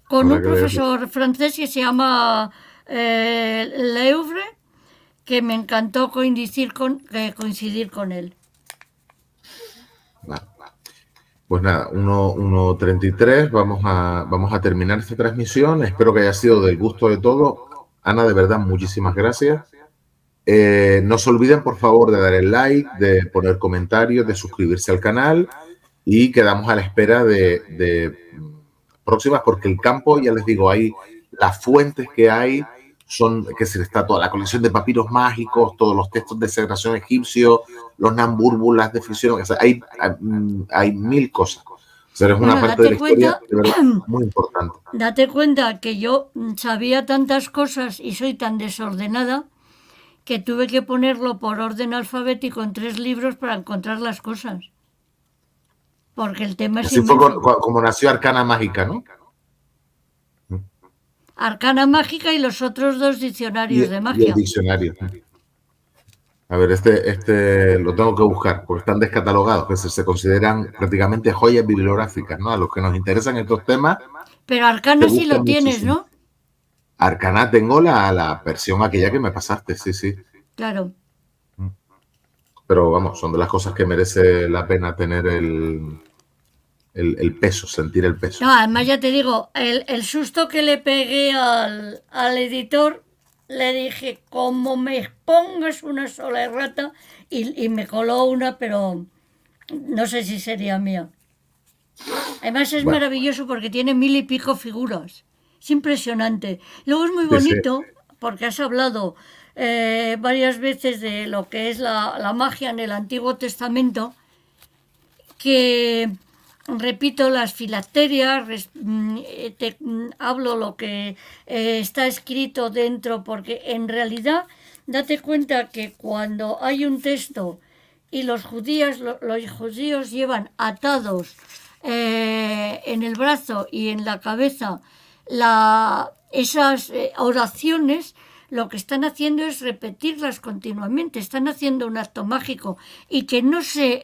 con un profesor francés que se llama Leubre, que me encantó coincidir con él. Pues nada, 1:33, vamos a terminar esta transmisión. Espero que haya sido del gusto de todo. Ana, de verdad, muchísimas gracias. No se olviden, por favor, de dar el like, de poner comentarios, de suscribirse al canal y quedamos a la espera de próximas, porque el campo, ya les digo, hay las fuentes que hay, son, que se está toda la colección de papiros mágicos, todos los textos de sagración egipcio, los nambúrbulas de ficción, o sea, hay mil cosas. O sea, es una parte de la historia de verdad muy importante. Date cuenta que yo sabía tantas cosas y soy tan desordenada que tuve que ponerlo por orden alfabético en 3 libros para encontrar las cosas. Porque el tema es... Así fue como nació Arcana Mágica, ¿no? Arcana Mágica y los otros 2 diccionarios de magia. Y el diccionario. A ver, este lo tengo que buscar, porque están descatalogados, que se consideran prácticamente joyas bibliográficas, ¿no? A los que nos interesan estos temas. Pero Arcana sí lo tienes, ¿no? Arcana tengo la versión aquella que me pasaste, sí, sí. Claro. Pero vamos, son de las cosas que merece la pena tener el peso, sentir el peso. No, además ya te digo, el susto que le pegué al editor, le dije, como me expongas una sola errata, y me coló una, pero no sé si sería mía. Además es maravilloso porque tiene 1000 y pico figuras. Es impresionante. Luego es muy bonito porque has hablado varias veces de lo que es la magia en el Antiguo Testamento, que, repito, las filacterias, te hablo lo que está escrito dentro, porque en realidad date cuenta que cuando hay un texto y los judíos llevan atados en el brazo y en la cabeza esas oraciones, lo que están haciendo es repetirlas continuamente, están haciendo un acto mágico, y que no se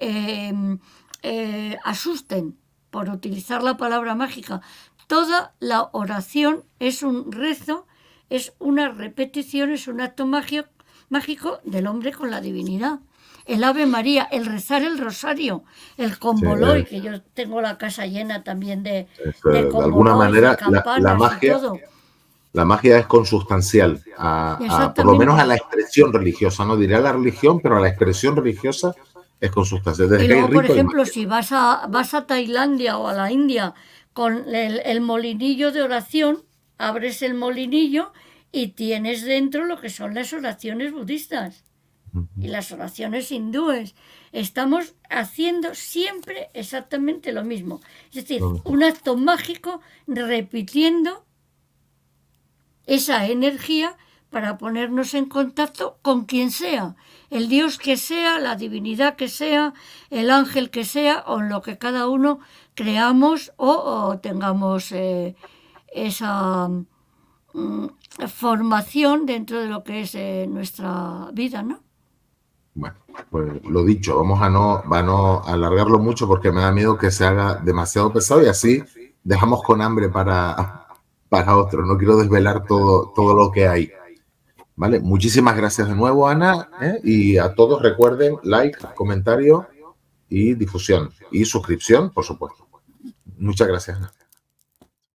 asusten por utilizar la palabra mágica. Toda la oración es un rezo, es una repetición, es un acto mágico del hombre con la divinidad. El Ave María, el rezar el rosario, el convoloi, que yo tengo la casa llena también de convoloi, de alguna manera, la magia, todo. La magia es consustancial, por lo menos a la expresión religiosa, no diré a la religión, pero a la expresión religiosa es consustancial. Desde y luego, por ejemplo, si vas a Tailandia o a la India con el molinillo de oración, abres el molinillo y tienes dentro lo que son las oraciones budistas y las oraciones hindúes. Estamos haciendo siempre exactamente lo mismo, es decir, un acto mágico repitiendo esa energía para ponernos en contacto con quien sea, el Dios que sea, la divinidad que sea, el ángel que sea, o en lo que cada uno creamos o tengamos esa formación dentro de lo que es nuestra vida, ¿no? Bueno, pues lo dicho, vamos a no alargarlo mucho porque me da miedo que se haga demasiado pesado y así dejamos con hambre para otro. No quiero desvelar todo lo que hay. ¿Vale? Muchísimas gracias de nuevo, Ana, y a todos recuerden like, comentario y difusión y suscripción, por supuesto. Muchas gracias, Ana.